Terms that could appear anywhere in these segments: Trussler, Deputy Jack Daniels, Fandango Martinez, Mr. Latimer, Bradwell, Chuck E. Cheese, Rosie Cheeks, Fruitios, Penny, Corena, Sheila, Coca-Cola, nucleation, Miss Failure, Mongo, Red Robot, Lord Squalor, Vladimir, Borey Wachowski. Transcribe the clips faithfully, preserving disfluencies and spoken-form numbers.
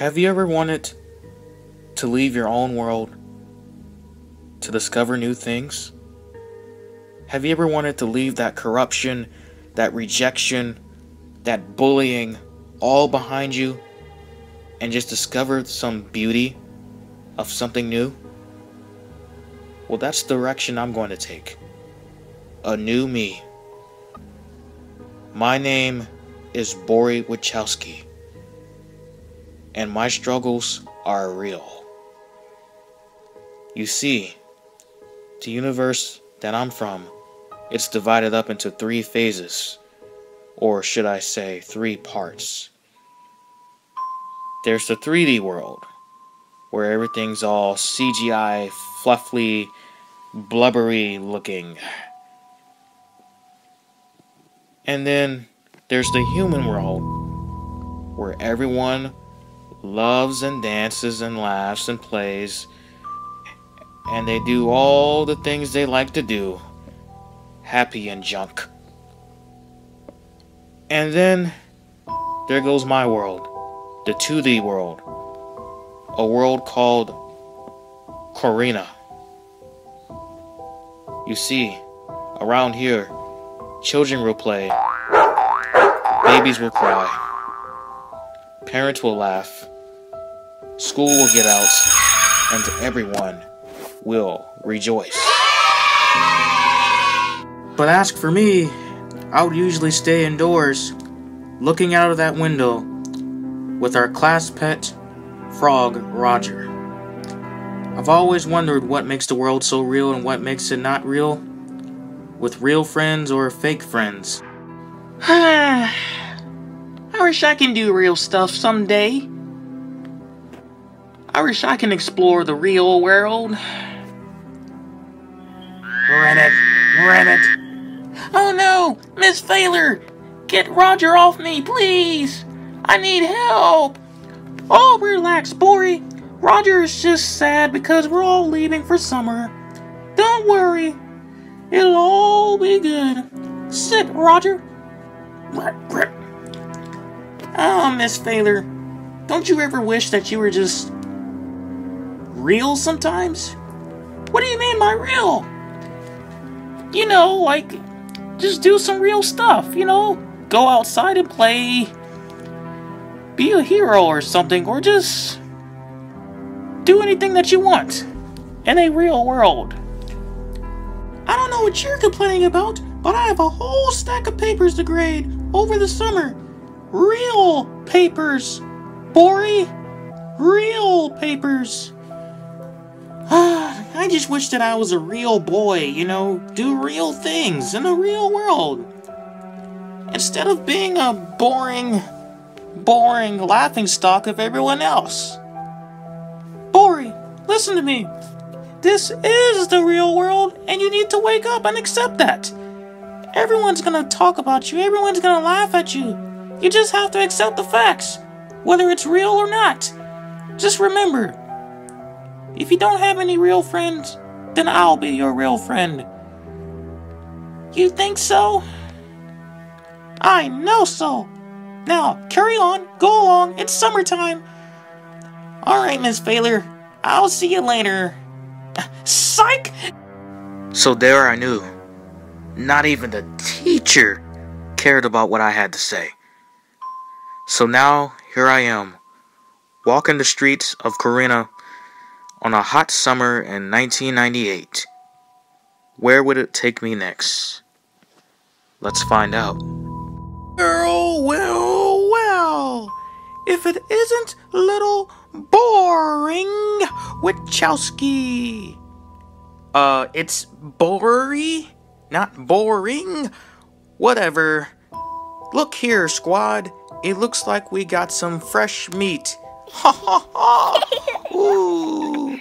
Have you ever wanted to leave your own world to discover new things? Have you ever wanted to leave that corruption, that rejection, that bullying all behind you and just discover some beauty of something new? Well, that's the direction I'm going to take. A new me. My name is Borey Wachowski, and my struggles are real. You see, the universe that I'm from, it's divided up into three phases, or should I say three parts. There's the three D world, where everything's all C G I, fluffy, blubbery looking. And then there's the human world, where everyone loves and dances and laughs and plays, and they do all the things they like to do, happy and junk. And then there goes my world, the two D world, a world called Corena. You see, around here, children will play, babies will cry, parents will laugh, school will get out, and everyone will rejoice. But ask for me, I would usually stay indoors, looking out of that window with our class pet, Frog Roger. I've always wondered what makes the world so real and what makes it not real, with real friends or fake friends. I wish I can do real stuff someday. I wish I can explore the real world. Rennet, Rennet. Oh no, Miss Failure! Get Roger off me, please! I need help! Oh, relax, Borey. Roger is just sad because we're all leaving for summer. Don't worry. It'll all be good. Sit, Roger. Oh, Miss Failure, don't you ever wish that you were just real sometimes? What do you mean by real? You know, like, just do some real stuff, you know? Go outside and play. Be a hero or something, or just do anything that you want in a real world. I don't know what you're complaining about, but I have a whole stack of papers to grade over the summer. Real papers, Borey. Real papers. Ah, I just wish that I was a real boy, you know, do real things in the real world. Instead of being a boring, boring laughingstock of everyone else. Borey, listen to me. This is the real world, and you need to wake up and accept that. Everyone's gonna talk about you, everyone's gonna laugh at you. You just have to accept the facts, whether it's real or not. Just remember, if you don't have any real friends, then I'll be your real friend. You think so? I know so. Now, carry on, go along, it's summertime. Alright, Miss Failure, I'll see you later. Psych! So there I knew. Not even the teacher cared about what I had to say. So now, here I am, walking the streets of Corena on a hot summer in nineteen ninety-eight. Where would it take me next? Let's find out. Well, well, well. If it isn't little Borey Wachowski. Uh, it's Borey, not boring. Whatever. Look here, squad. It looks like we got some fresh meat. Ha ha ha. Ooh.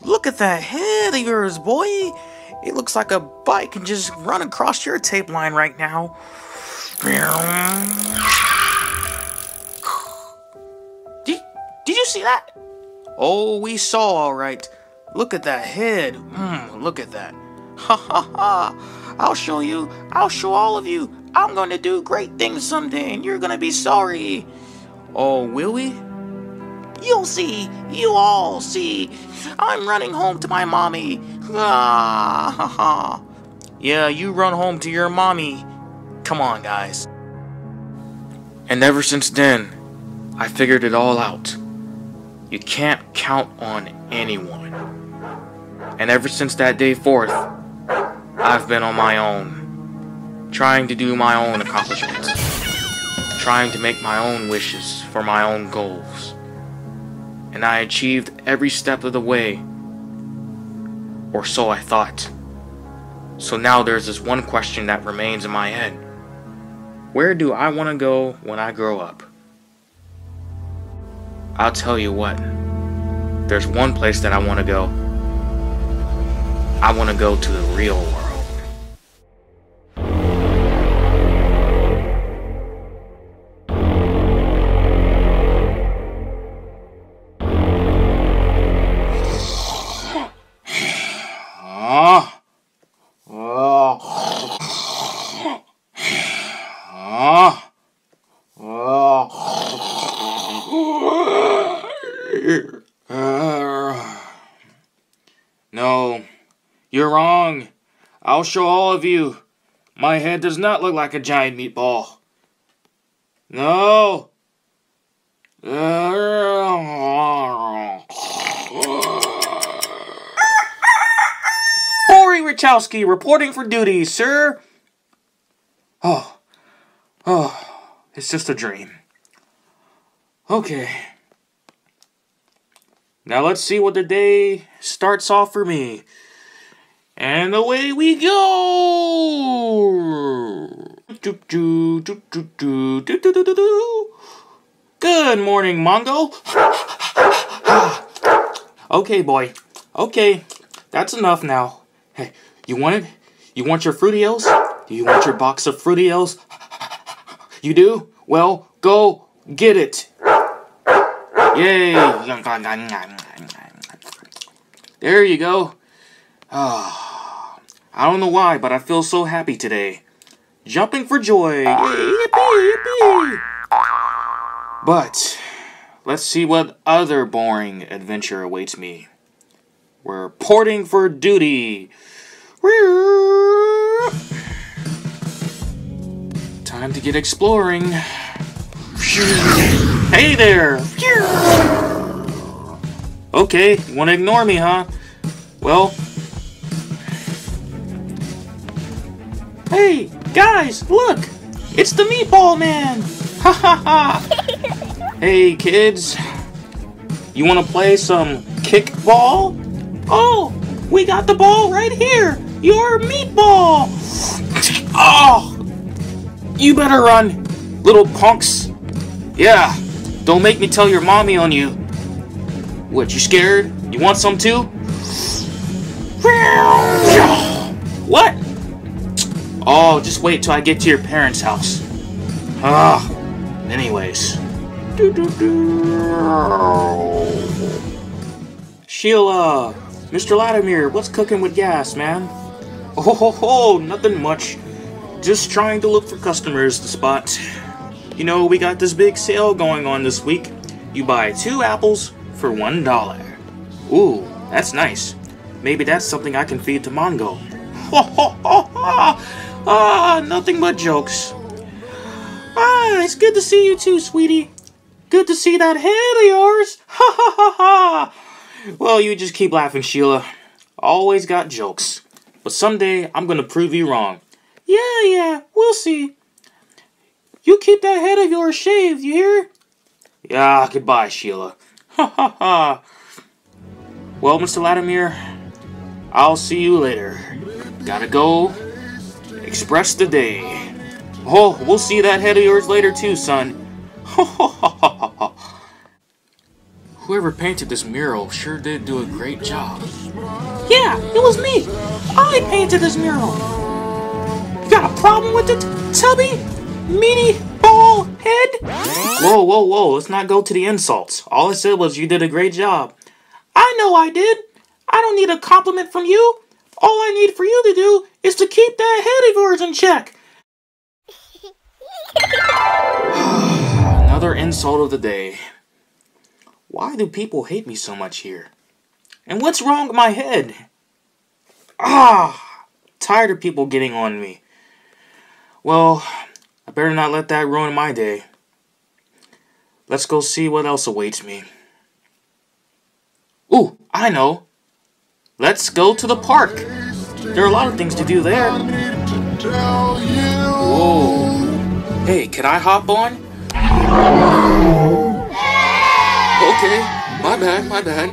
Look at that head of yours, boy. It looks like a bike can just run across your tape line right now. Did, did you see that? Oh, we saw, all right. Look at that head. Mm, look at that. Ha ha ha. I'll show you. I'll show all of you. I'm going to do great things someday, and you're going to be sorry. Oh, will we? You'll see. You all see. I'm running home to my mommy. Ah, ha, ha. Yeah, you run home to your mommy. Come on, guys. And ever since then, I figured it all out. You can't count on anyone. And ever since that day forth, I've been on my own, trying to do my own accomplishments, trying to make my own wishes for my own goals. And I achieved every step of the way, or so I thought. So now there's this one question that remains in my head. Where do I want to go when I grow up? I'll tell you what, there's one place that I want to go. I want to go to the real world. You're wrong. I'll show all of you. My head does not look like a giant meatball. No. Borey Wachowski reporting for duty, sir. Oh. Oh. It's just a dream. Okay. Now let's see what the day starts off for me. And away we go! Good morning, Mongo. Okay, boy. Okay, that's enough now. Hey, you want it? You want your Fruitios? Do you want your box of Fruitios? You do? Well, go get it. Yay! There you go. Ah. I don't know why, but I feel so happy today. Jumping for joy. Yippee, yippee. But let's see what other boring adventure awaits me. We're porting for duty. Time to get exploring. Hey there. Okay, you want to ignore me, huh? Well... Hey, guys, look! It's the Meatball Man! Ha ha ha! Hey, kids. You want to play some kickball? Oh, we got the ball right here! Your meatball! Oh! You better run, little punks. Yeah, don't make me tell your mommy on you. What, you scared? You want some too? What? Oh, just wait till I get to your parents' house. Ah, anyways. Sheila, Mister Latimer, what's cooking with gas, man? Oh, ho, ho, nothing much. Just trying to look for customers to spot. You know, we got this big sale going on this week. You buy two apples for one dollar. Ooh, that's nice. Maybe that's something I can feed to Mongo. Ho, ho, ho, ho. Ah, nothing but jokes. Ah, it's good to see you too, sweetie. Good to see that head of yours. Ha ha ha ha. Well, you just keep laughing, Sheila. Always got jokes. But someday, I'm gonna prove you wrong. Yeah, yeah, we'll see. You keep that head of yours shaved, you hear? Yeah, goodbye, Sheila. Ha ha ha. Well, Mister Latimer, I'll see you later. Gotta go. Express the day. Oh, we'll see that head of yours later too, son. Whoever painted this mural sure did do a great job. Yeah, it was me. I painted this mural. You got a problem with it, tubby, meaty, ball head? Whoa, whoa, whoa, let's not go to the insults. All I said was you did a great job. I know I did. I don't need a compliment from you. All I need for you to do is to keep that head of yours in check. Another insult of the day. Why do people hate me so much here? And what's wrong with my head? Ah! Tired of people getting on me. Well, I better not let that ruin my day. Let's go see what else awaits me. Ooh, I know. Let's go to the park. There are a lot of things to do there. Whoa. Hey, can I hop on? Okay, my bad, my bad.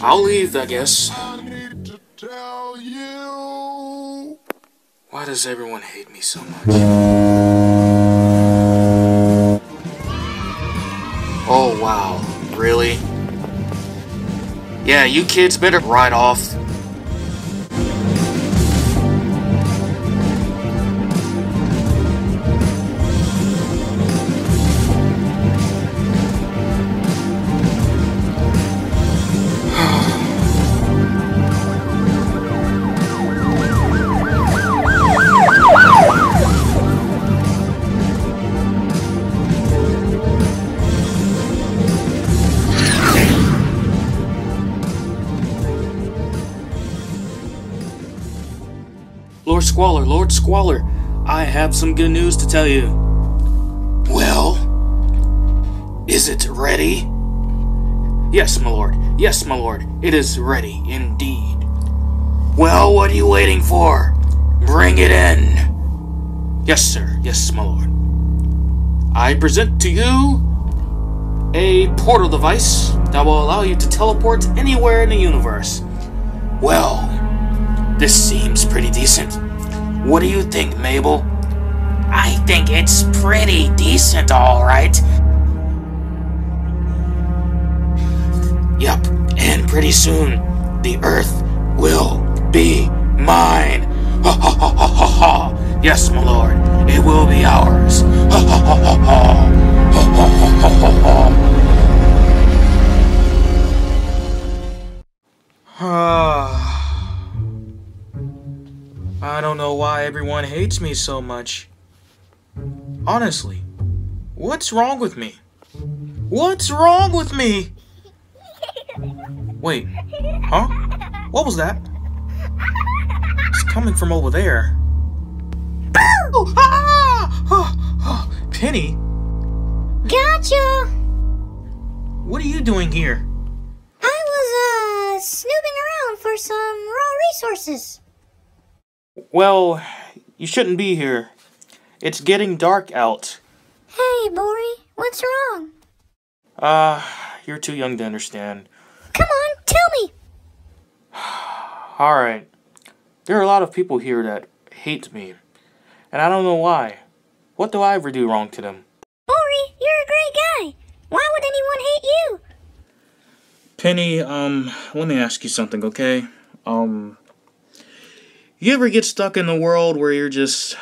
I'll leave, I guess. Why does everyone hate me so much? Oh, wow. Really? Yeah, you kids better ride off. Lord Squalor, Lord Squalor, I have some good news to tell you. Well, is it ready? Yes, my lord. Yes, my lord. It is ready, indeed. Well, what are you waiting for? Bring it in. Yes, sir. Yes, my lord. I present to you a portal device that will allow you to teleport anywhere in the universe. Well, this seems pretty decent. What do you think, Mabel? I think it's pretty decent, all right. Yep, and pretty soon, the Earth will be mine. Ha ha ha ha ha ha. Yes, my lord, it will be ours. Ha ha ha ha ha. Ha ha ha ha ha ha. Ah. I don't know why everyone hates me so much. Honestly, what's wrong with me? What's wrong with me? Wait, huh? What was that? It's coming from over there. Boo! Ah! Oh, oh, Penny? Gotcha! What are you doing here? I was, uh, snooping around for some raw resources. Well, you shouldn't be here. It's getting dark out. Hey, Borey, what's wrong? Uh, you're too young to understand. Come on, tell me! Alright. There are a lot of people here that hate me, and I don't know why. What do I ever do wrong to them? Borey, you're a great guy. Why would anyone hate you? Penny, um, let me ask you something, okay? Um... You ever get stuck in a world where you're just,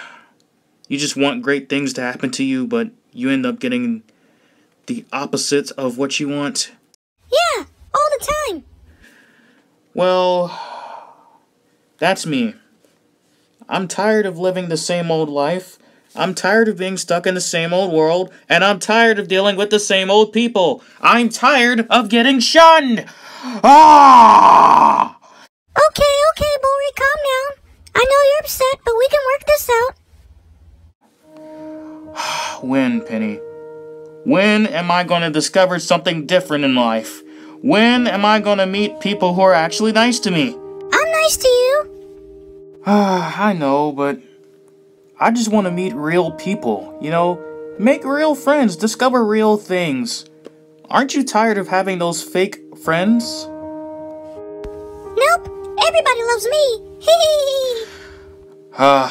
you just want great things to happen to you, but you end up getting the opposite of what you want? Yeah, all the time. Well, that's me. I'm tired of living the same old life. I'm tired of being stuck in the same old world, and I'm tired of dealing with the same old people. I'm tired of getting shunned. Ah! Okay, okay, Borey, calm down. I know you're upset, but we can work this out. When, Penny? When am I going to discover something different in life? When am I going to meet people who are actually nice to me? I'm nice to you. I know, but I just want to meet real people, you know? Make real friends, discover real things. Aren't you tired of having those fake friends? Nope, everybody loves me. Hee Ah, uh,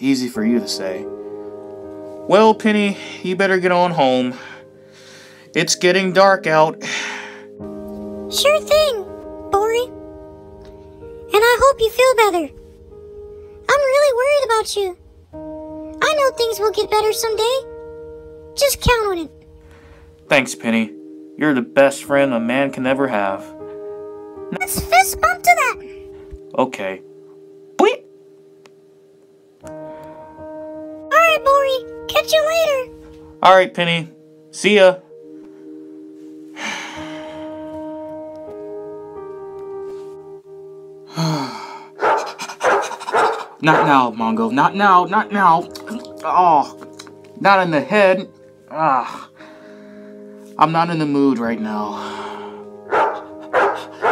easy for you to say. Well, Penny, you better get on home. It's getting dark out. Sure thing, Borey. And I hope you feel better. I'm really worried about you. I know things will get better someday. Just count on it. Thanks, Penny. You're the best friend a man can ever have. Let's fist bump to that. Okay. Bleep. Alright, Borey. Catch you later. Alright, Penny. See ya. Not now, Mongo. Not now. Not now. Oh, not in the head. Ah, I'm not in the mood right now.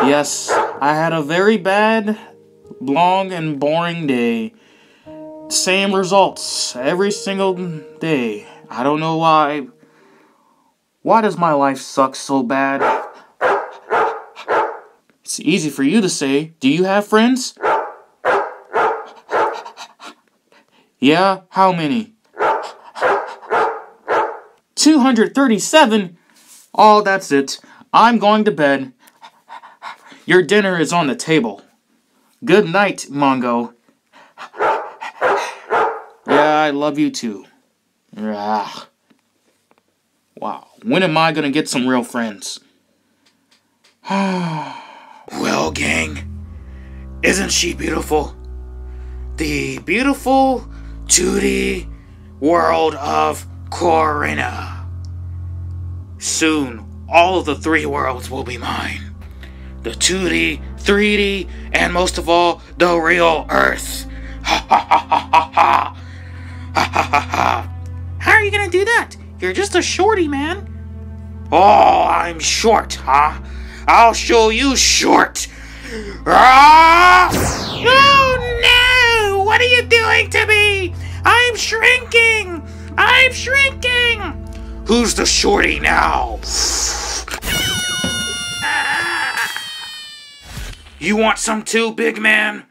Yes, I had a very bad, long, and boring day. Same results every single day. I don't know why. Why does my life suck so bad? It's easy for you to say. Do you have friends? Yeah, how many? two hundred thirty-seven? Oh, that's it. I'm going to bed. Your dinner is on the table. Good night, Mongo. Yeah, I love you too. Ugh. Wow, when am I gonna get some real friends? Well, gang, isn't she beautiful? The beautiful two D world of Corena. Soon, all of the three worlds will be mine. The two D, three D, and most of all, the real Earth. Ha ha ha ha ha ha. Ha ha ha ha. How are you gonna do that? You're just a shorty, man. Oh, I'm short, huh? I'll show you short. Ah! Oh no! What are you doing to me? I'm shrinking! I'm shrinking! Who's the shorty now? You want some too, big man?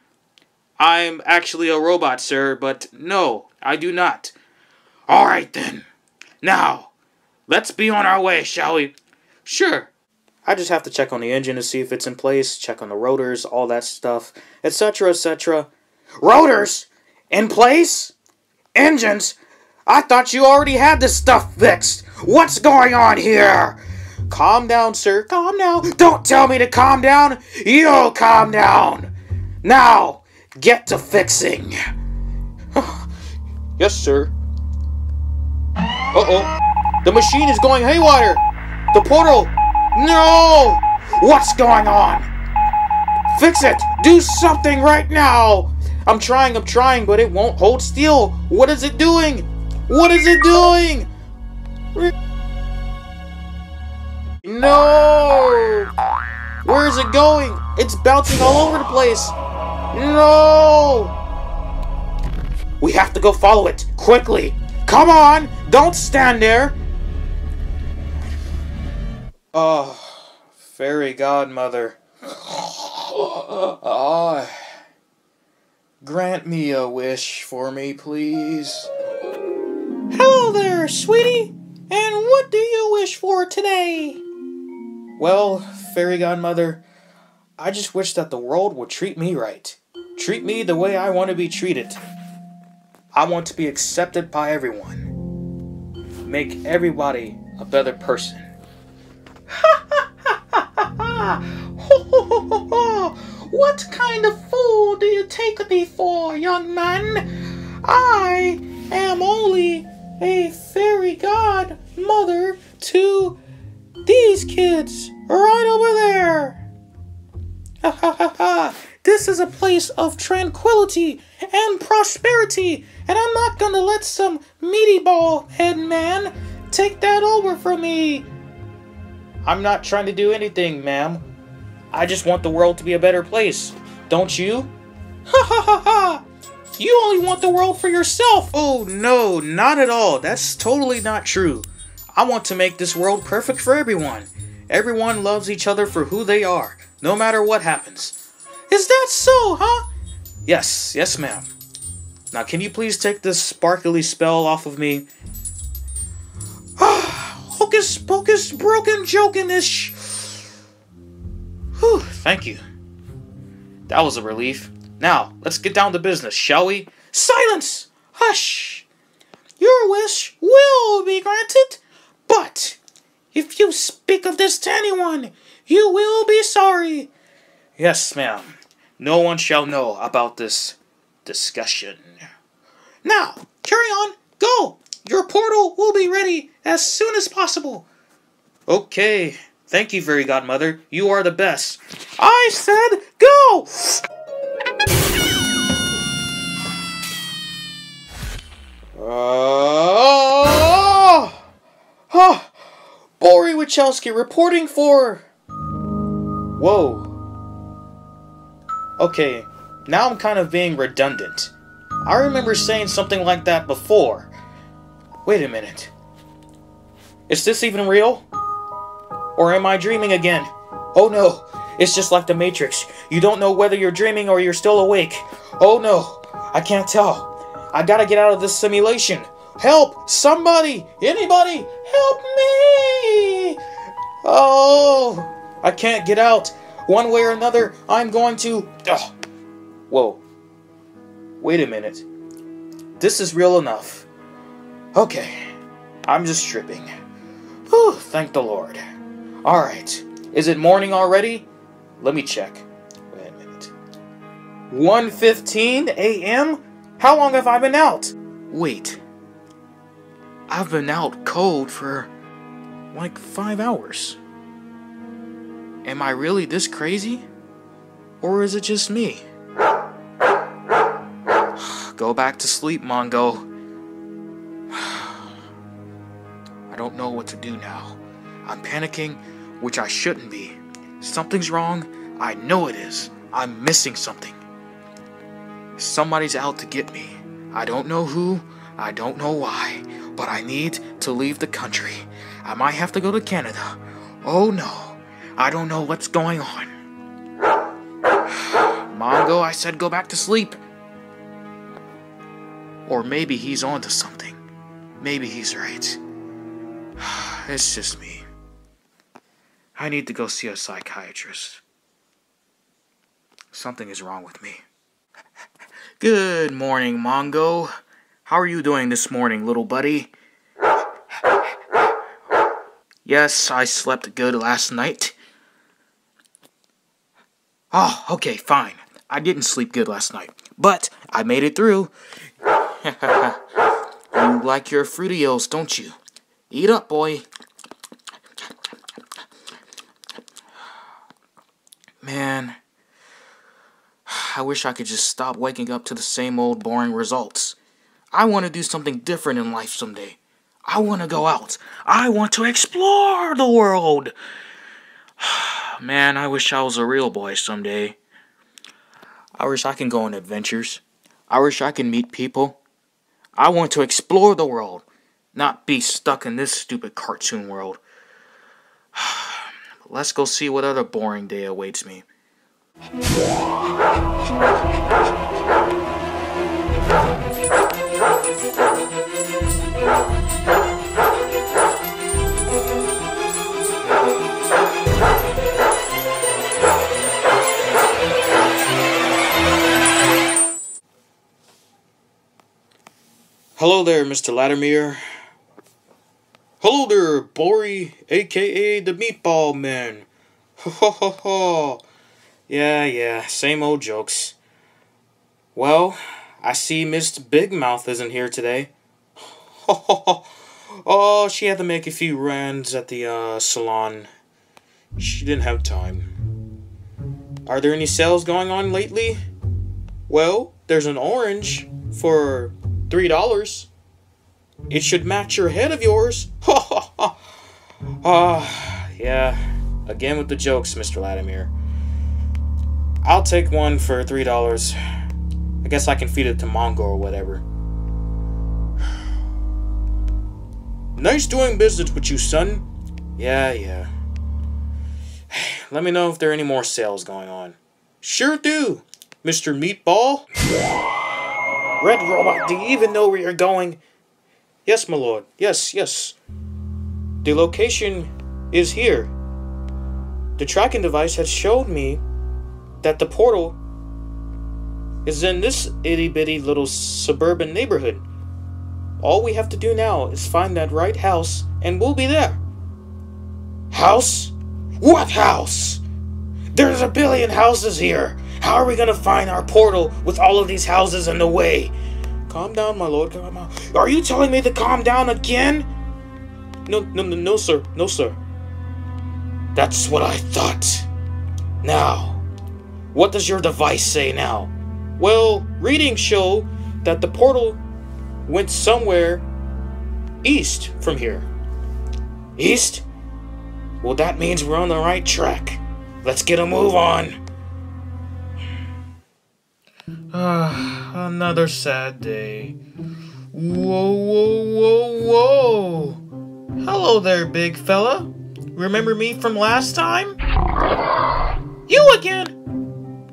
I'm actually a robot, sir, but no, I do not. Alright then. Now, let's be on our way, shall we? Sure. I just have to check on the engine to see if it's in place, check on the rotors, all that stuff, et cetera, et cetera. Rotors? In place? Engines? I thought you already had this stuff fixed. What's going on here? Calm down, sir. Calm down. Don't tell me to calm down. You'll calm down. Now, get to fixing. Yes, sir. Uh-oh. The machine is going haywire. The portal. No! What's going on? Fix it. Do something right now. I'm trying, I'm trying, but it won't hold still. What is it doing? What is it doing? No! Where is it going? It's bouncing all over the place. No! We have to go follow it quickly. Come on! Don't stand there. Oh, fairy godmother. Oh, grant me a wish for me, please. Hello there, sweetie. And what do you wish for today? Well, fairy godmother, I just wish that the world would treat me right. Treat me the way I want to be treated. I want to be accepted by everyone. Make everybody a better person. Ha ha ha ha ha ha! What kind of fool do you take me for, young man? I am only a fairy godmother to these kids right over there. Ha ha ha ha! This is a place of tranquility and prosperity, and I'm not gonna let some meaty ball head man take that over from me. I'm not trying to do anything, ma'am. I just want the world to be a better place. Don't you? Ha ha ha ha! You only want the world for yourself! Oh no, not at all. That's totally not true. I want to make this world perfect for everyone. Everyone loves each other for who they are, no matter what happens. Is that so, huh? Yes, yes, ma'am. Now, can you please take this sparkly spell off of me? Hocus pocus, broken jokinish. Whew, thank you. That was a relief. Now, let's get down to business, shall we? Silence! Hush! Your wish will be granted, but if you speak of this to anyone, you will be sorry. Yes, ma'am. No one shall know about this discussion. Now, carry on. Go. Your portal will be ready as soon as possible. Okay. Thank you, fairy godmother. You are the best. I said go! Uh, huh. Borey Wachowski reporting for... Whoa. Okay, now I'm kind of being redundant. I remember saying something like that before. Wait a minute. Is this even real? Or am I dreaming again? Oh no, it's just like the Matrix. You don't know whether you're dreaming or you're still awake. Oh no, I can't tell. I gotta get out of this simulation. Help! Somebody! Anybody! Help me! Oh! I can't get out. One way or another, I'm going to... Ugh. Whoa. Wait a minute. This is real enough. Okay. I'm just stripping. Whew, thank the Lord. Alright. Is it morning already? Let me check. Wait a minute. one fifteen a m? How long have I been out? Wait. I've been out cold for like five hours. Am I really this crazy? Or is it just me? Go back to sleep, Mongo. I don't know what to do now. I'm panicking, which I shouldn't be. Something's wrong. I know it is. I'm missing something. Somebody's out to get me. I don't know who, I don't know why, but I need to leave the country. I might have to go to Canada. Oh no, I don't know what's going on. Mongo, I said go back to sleep. Or maybe he's onto something. Maybe he's right. It's just me. I need to go see a psychiatrist. Something is wrong with me. Good morning, Mongo. How are you doing this morning, little buddy? Yes, I slept good last night. Oh, okay, fine. I didn't sleep good last night, but I made it through. You like your Fruitios, don't you? Eat up, boy. Man... I wish I could just stop waking up to the same old boring results. I want to do something different in life someday. I want to go out. I want to explore the world. Man, I wish I was a real boy someday. I wish I can go on adventures. I wish I can meet people. I want to explore the world, not be stuck in this stupid cartoon world. Let's go see what other boring day awaits me. Hello there, Mister Latimer. Hello there, Borey, aka the Meatball Man. Ho ho ho ho. Yeah, yeah, same old jokes. Well, I see Miss Big Mouth isn't here today. Oh, she had to make a few runs at the uh, salon. She didn't have time. Are there any sales going on lately? Well, there's an orange for three dollars. It should match your head of yours. Ah, uh, yeah, again with the jokes, Mister Latimer. I'll take one for three dollars. I guess I can feed it to Mongo or whatever. Nice doing business with you, son. Yeah, yeah. Let me know if there are any more sales going on. Sure do, Mister Meatball. Red Robot, do you even know where you're going? Yes, my lord. Yes, yes. The location is here. The tracking device has showed me that the portal is in this itty-bitty little suburban neighborhood. All we have to do now is find that right house, and we'll be there. House? What house? There's a billion houses here. How are we gonna find our portal with all of these houses in the way? Calm down, my lord. Calm down. Are you telling me to calm down again? No, no, no, no, sir. No, sir. That's what I thought. Now... what does your device say now? Well, readings show that the portal went somewhere east from here. East? Well, that means we're on the right track. Let's get a move on. Ah, another sad day. Whoa, whoa, whoa, whoa! Hello there, big fella. Remember me from last time? You again?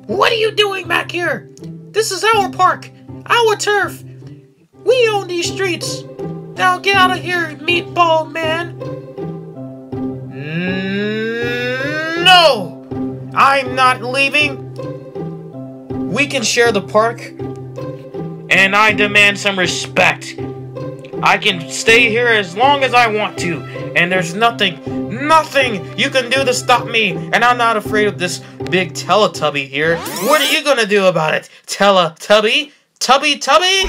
What are you doing back here? This is our park, our turf. We own these streets. Now get out of here, meatball man. No! I'm not leaving. We can share the park, and I demand some respect. I can stay here as long as I want to, and there's nothing, nothing you can do to stop me, and I'm not afraid of this big Teletubby here. What are you gonna do about it, Teletubby? Tubby Tubby?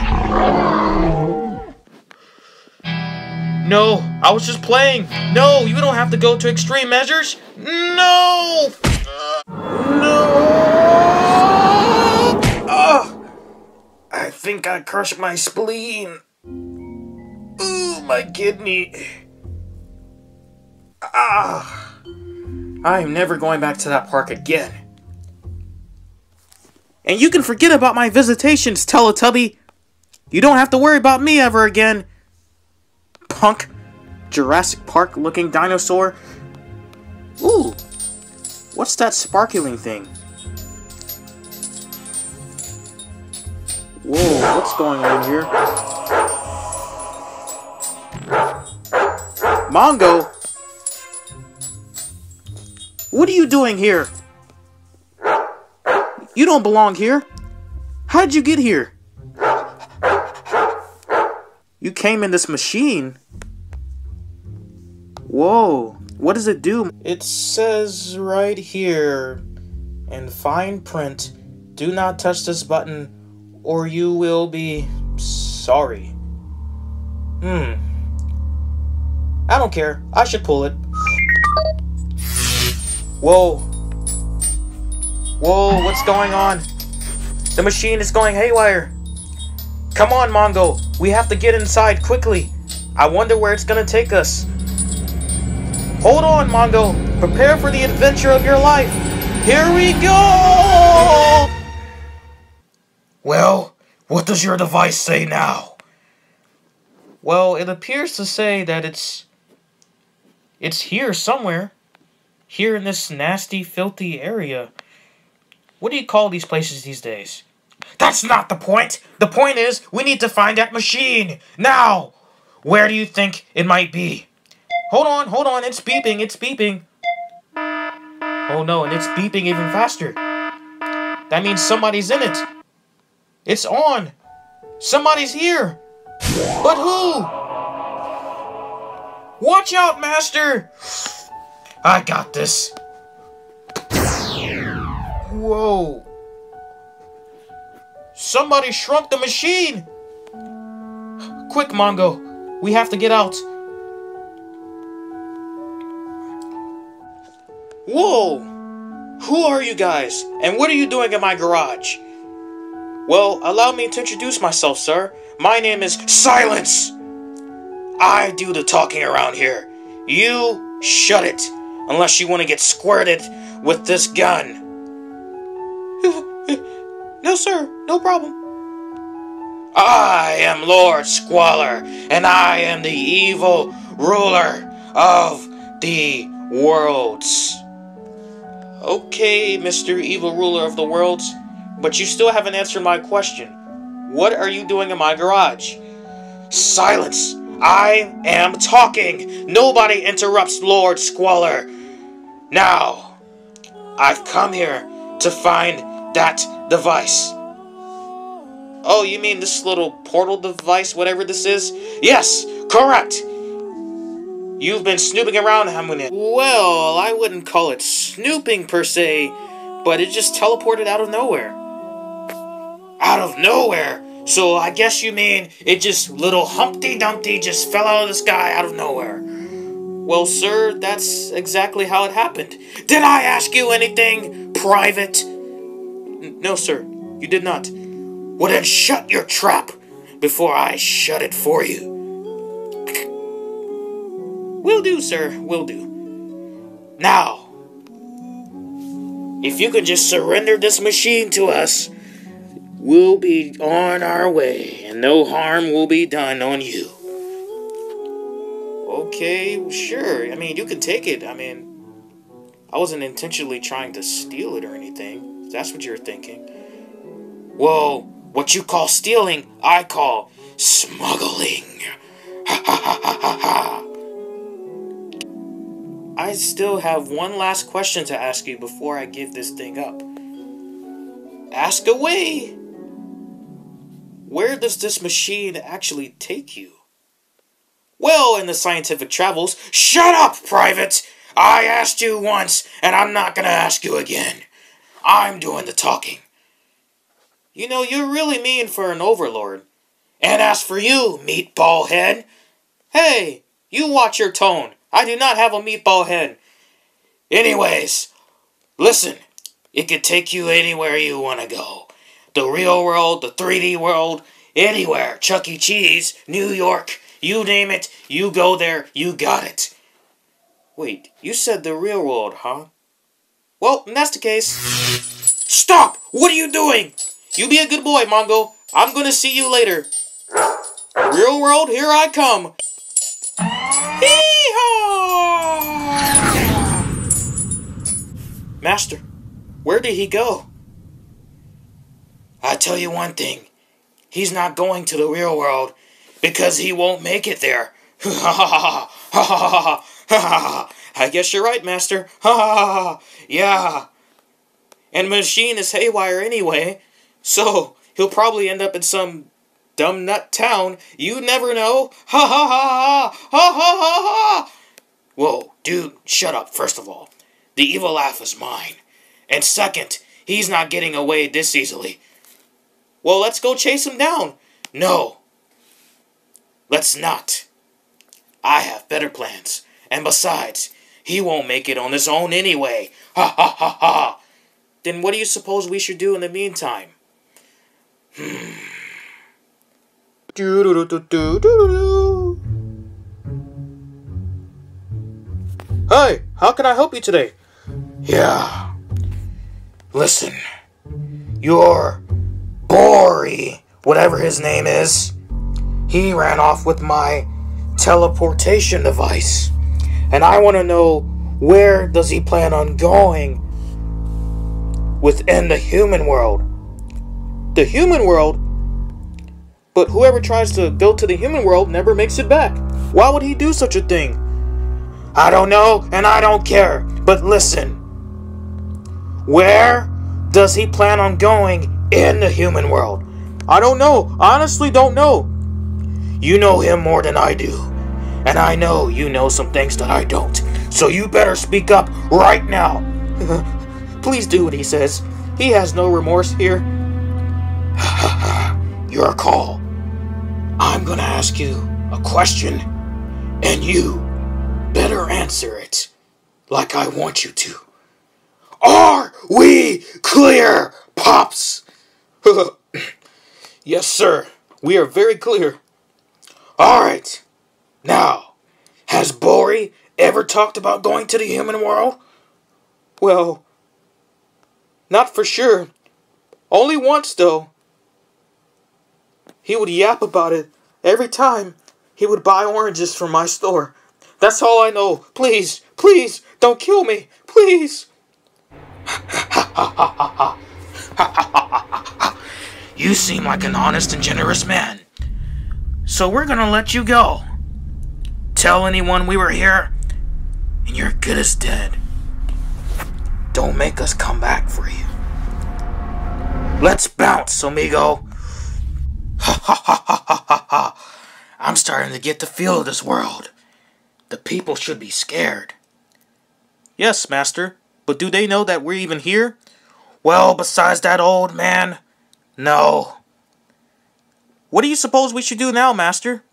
No, I was just playing. No, you don't have to go to extreme measures. No! No! Oh, I think I crushed my spleen. Ooh, my kidney. Ah, I am never going back to that park again. And you can forget about my visitations, Teletubby. You don't have to worry about me ever again. Punk. Jurassic Park looking dinosaur. Ooh. What's that sparkling thing? Whoa, what's going on here? Mongo? What are you doing here? You don't belong here. How'd you get here? You came in this machine. Whoa, what does it do? It says right here, in fine print, do not touch this button or you will be sorry. Hmm. I don't care. I should pull it. Whoa. Whoa, what's going on? The machine is going haywire. Come on, Mongo. We have to get inside quickly. I wonder where it's gonna take us. Hold on, Mongo. Prepare for the adventure of your life. Here we go! Well, what does your device say now? Well, it appears to say that it's... It's here somewhere. Here in this nasty, filthy area. What do you call these places these days? That's not the point! The point is, we need to find that machine! Now! Where do you think it might be? Hold on, hold on, it's beeping, it's beeping. Oh no, and it's beeping even faster. That means somebody's in it. It's on! Somebody's here! But who? Watch out, master! I got this. Whoa. Somebody shrunk the machine! Quick, Mongo. We have to get out. Whoa! Who are you guys? And what are you doing in my garage? Well, allow me to introduce myself, sir. My name is Silence! I do the talking around here. You shut it, unless you want to get squirted with this gun. No, sir. No problem. I am Lord Squalor, and I am the evil ruler of the worlds. Okay, Mister Evil Ruler of the Worlds, but you still haven't answered my question. What are you doing in my garage? Silence! I am talking! Nobody interrupts Lord Squalor! Now, I've come here to find that device. Oh, you mean this little portal device, whatever this is? Yes, correct! You've been snooping around, Hamuna. Well, I wouldn't call it snooping per se, but it just teleported out of nowhere. Out of nowhere? So I guess you mean it just little Humpty Dumpty just fell out of the sky out of nowhere. Well, sir, that's exactly how it happened. Did I ask you anything, private? N no, sir, you did not. Well, then shut your trap. before I shut it for you. Will do, sir, will do. Now, if you could just surrender this machine to us, we'll be on our way, and no harm will be done on you. Okay, sure. I mean, you can take it. I mean, I wasn't intentionally trying to steal it or anything. That's what you're thinking. Whoa, what you call stealing, I call smuggling. Ha ha ha ha ha ha. I still have one last question to ask you before I give this thing up. Ask away! Where does this machine actually take you? Well, in the scientific travels... Shut up, Private! I asked you once, and I'm not gonna ask you again. I'm doing the talking. You know, you're really mean for an overlord. And as for you, meatball head... Hey, you watch your tone. I do not have a meatball head. Anyways, listen, it could take you anywhere you want to go. The real world, the three D world, anywhere. Chuck E. Cheese, New York, you name it, you go there, you got it. Wait, you said the real world, huh? Well, that's the case. Stop! What are you doing? You be a good boy, Mongo. I'm gonna see you later. Real world, here I come. Master, where did he go? I tell you one thing. He's not going to the real world because he won't make it there. Ha ha ha ha ha. I guess you're right, Master. Ha ha ha. Yeah. And machine is haywire anyway, so he'll probably end up in some dumb nut town. You never know. Ha ha ha ha. Ha ha ha ha. Whoa, dude, shut up, first of all. The evil laugh is mine. And second, he's not getting away this easily. Well, let's go chase him down. No. Let's not. I have better plans. And besides, he won't make it on his own anyway. Ha ha ha ha. Then what do you suppose we should do in the meantime? Hmm. Do do do do do do. Hi, how can I help you today? Yeah. Listen, your Borey, whatever his name is, he ran off with my teleportation device. And I want to know, where does he plan on going within the human world? The human world? But whoever tries to go to the human world never makes it back. Why would he do such a thing? I don't know, and I don't care. But listen, where does he plan on going in the human world? I don't know. I honestly don't know. You know him more than I do. And I know you know some things that I don't. So you better speak up right now. Please do what he says. He has no remorse here. Your call. I'm gonna ask you a question, and you better answer it like I want you to. Are we clear, Pops? Yes, sir. We are very clear. Alright. Now, has Borey ever talked about going to the human world? Well, not for sure. Only once, though. He would yap about it. Every time, he would buy oranges from my store. That's all I know. Please, please, don't kill me. Please. You seem like an honest and generous man. So we're gonna let you go. Tell anyone we were here, and you're good as dead. Don't make us come back for you. Let's bounce, amigo. I'm starting to get the feel of this world. The people should be scared. Yes, Master. But do they know that we're even here? Well, besides that old man, no. What do you suppose we should do now, Master?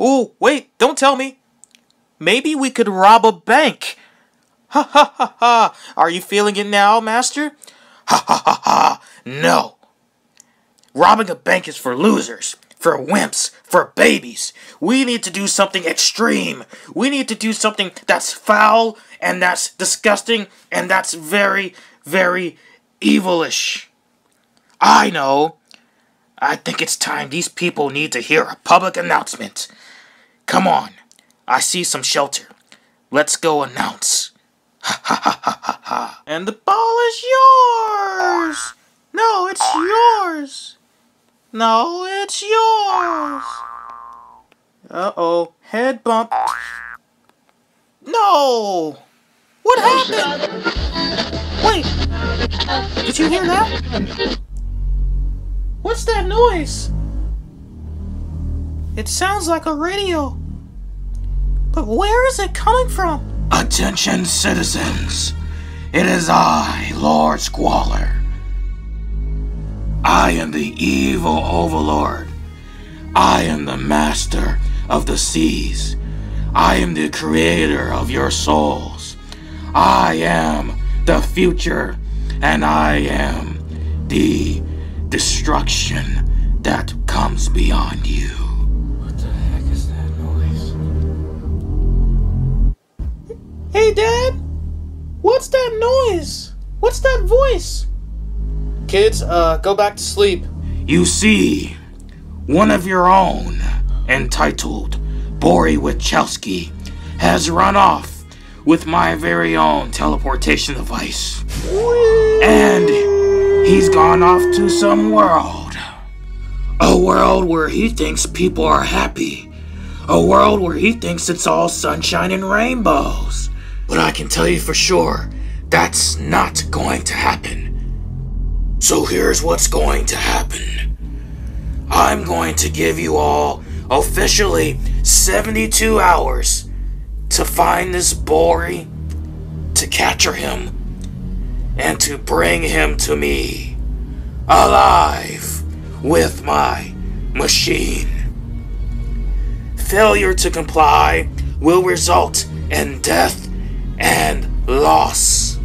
Ooh, wait, don't tell me. Maybe we could rob a bank. Ha ha ha ha. Are you feeling it now, Master? Ha ha ha ha. No. Robbing a bank is for losers. for wimps, for babies. We need to do something extreme. We need to do something that's foul and that's disgusting and that's very, very evilish. I know. I think it's time these people need to hear a public announcement. Come on. I see some shelter. Let's go announce. Ha ha ha ha ha ha. And the ball is yours. No, it's yours. No, it's yours. Uh-oh. Head bump. No! What happened? Wait. Did you hear that? What's that noise? It sounds like a radio. But where is it coming from? Attention, citizens. It is I, Lord Squalor. I am the evil overlord. I am the master of the seas. I am the creator of your souls. I am the future, and I am the destruction that comes beyond you. What the heck is that noise? Hey, Dad! What's that noise? What's that voice? Kids, uh, go back to sleep. You see, one of your own, entitled Borey Wachowski, has run off with my very own teleportation device. Whee! And he's gone off to some world. A world where he thinks people are happy. A world where he thinks it's all sunshine and rainbows. But I can tell you for sure, that's not going to happen. So here's what's going to happen. I'm going to give you all, officially, seventy-two hours to find this Borey, to capture him, and to bring him to me, alive, with my machine. Failure to comply will result in death and loss.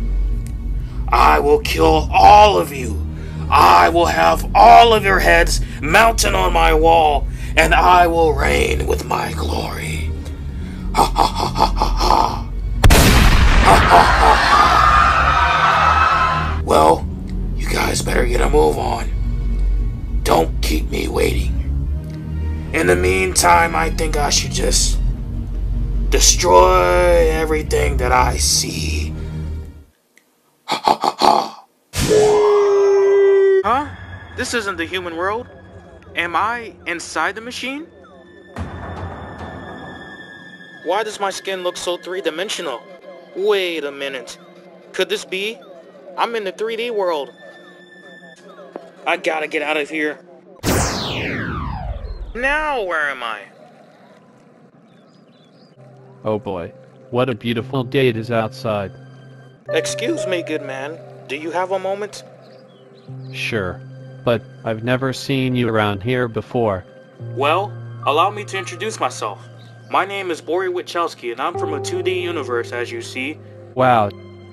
I will kill all of you. I will have all of your heads mounted on my wall, and I will reign with my glory. Ha ha ha ha ha ha. Ha ha ha ha. Well, you guys better get a move on. Don't keep me waiting. In the meantime, I think I should just destroy everything that I see. Ha ha ha ha. Huh? This isn't the human world. Am I inside the machine? Why does my skin look so three-dimensional? Wait a minute. Could this be? I'm in the three D world. I gotta get out of here. Now where am I? Oh boy. What a beautiful day it is outside. Excuse me, good man. Do you have a moment? Sure, but I've never seen you around here before. Well, allow me to introduce myself. My name is Borey Wachowski, and I'm from a two D universe, as you see. Wow.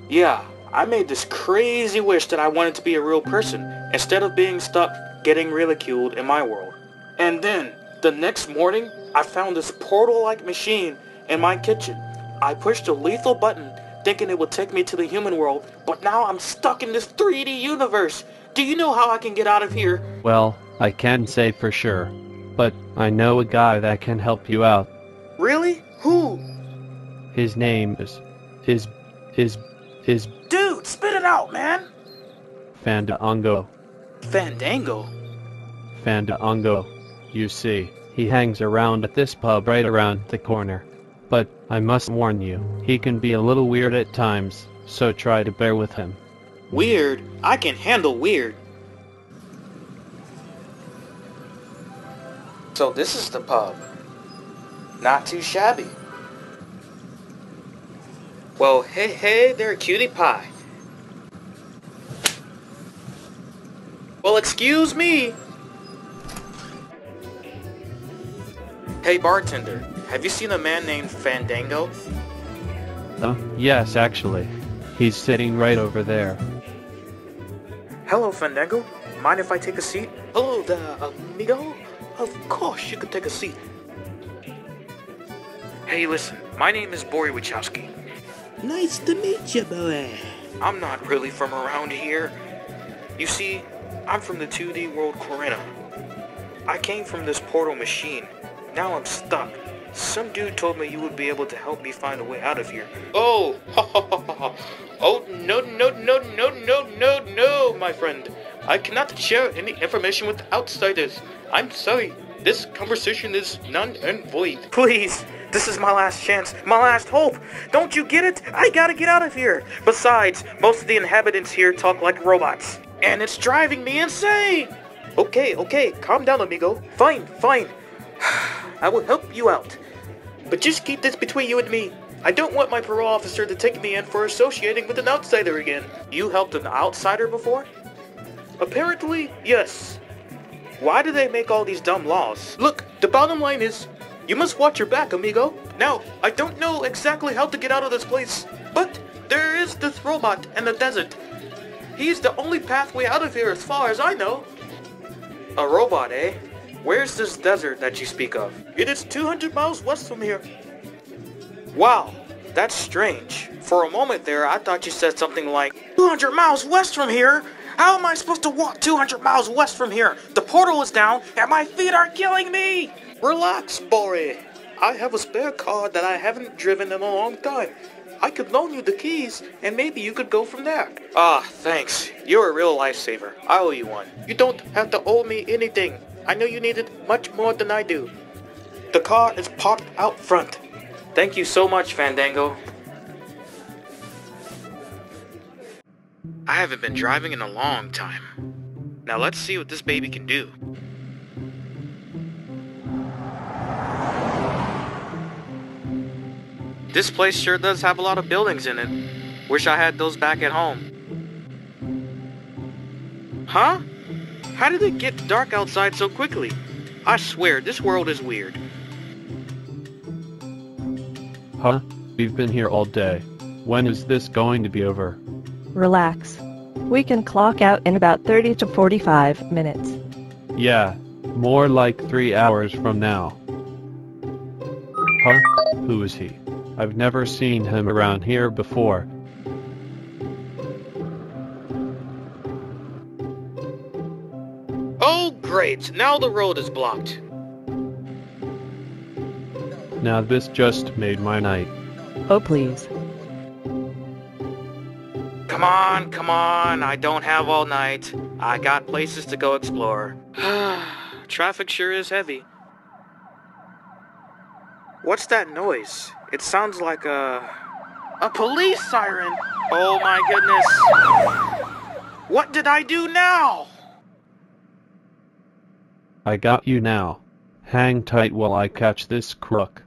Yeah, I made this crazy wish that I wanted to be a real person, instead of being stuck getting ridiculed in my world. And then, the next morning, I found this portal-like machine in my kitchen. I pushed a lethal button, thinking it would take me to the human world, but now I'm stuck in this three D universe. Do you know how I can get out of here? Well, I can say for sure, but I know a guy that can help you out. Really? Who? His name is... is... is... is... Dude, spit it out, man! Fandango. Fandango? Fandango. You see, he hangs around at this pub right around the corner. But I must warn you, he can be a little weird at times, so try to bear with him. Weird? I can handle weird. So this is the pub. Not too shabby. Well, hey, hey there, cutie pie. Well, excuse me. Hey, bartender. Have you seen a man named Fandango? Uh, yes, actually. He's sitting right over there. Hello, Fandango. Mind if I take a seat? Hello, there, amigo. Of course you can take a seat. Hey, listen, my name is Borey Wachowski. Nice to meet you, boy. I'm not really from around here. You see, I'm from the two D world Corena. I came from this portal machine. Now I'm stuck. Some dude told me you would be able to help me find a way out of here. Oh, oh, no, no, no, no, no, no, no, my friend. I cannot share any information with outsiders. I'm sorry. This conversation is null and void. Please, this is my last chance, my last hope. Don't you get it? I gotta get out of here. Besides, most of the inhabitants here talk like robots. And it's driving me insane. Okay, okay, calm down, amigo. Fine, fine. I will help you out. But just keep this between you and me. I don't want my parole officer to take me in for associating with an outsider again. You helped an outsider before? Apparently, yes. Why do they make all these dumb laws? Look, the bottom line is, you must watch your back, amigo. Now, I don't know exactly how to get out of this place, but there is this robot in the desert. He's the only pathway out of here as far as I know. A robot, eh? Where's this desert that you speak of? It is two hundred miles west from here. Wow, that's strange. For a moment there, I thought you said something like, two hundred miles west from here? How am I supposed to walk two hundred miles west from here? The portal is down, and my feet are killing me! Relax, Borey. I have a spare car that I haven't driven in a long time. I could loan you the keys, and maybe you could go from there. Ah, thanks. You're a real lifesaver. I owe you one. You don't have to owe me anything. I know you need it much more than I do. The car is parked out front. Thank you so much, Fandango. I haven't been driving in a long time. Now let's see what this baby can do. This place sure does have a lot of buildings in it. Wish I had those back at home. Huh? How did it get dark outside so quickly? I swear, this world is weird. Huh? We've been here all day. When is this going to be over? Relax. We can clock out in about thirty to forty-five minutes. Yeah, more like three hours from now. Huh? Who is he? I've never seen him around here before. Great, now the road is blocked. Now this just made my night. Oh, please. Come on, come on, I don't have all night. I got places to go explore. Traffic sure is heavy. What's that noise? It sounds like a... a police siren! Oh my goodness! What did I do now? I got you now. Hang tight while I catch this crook.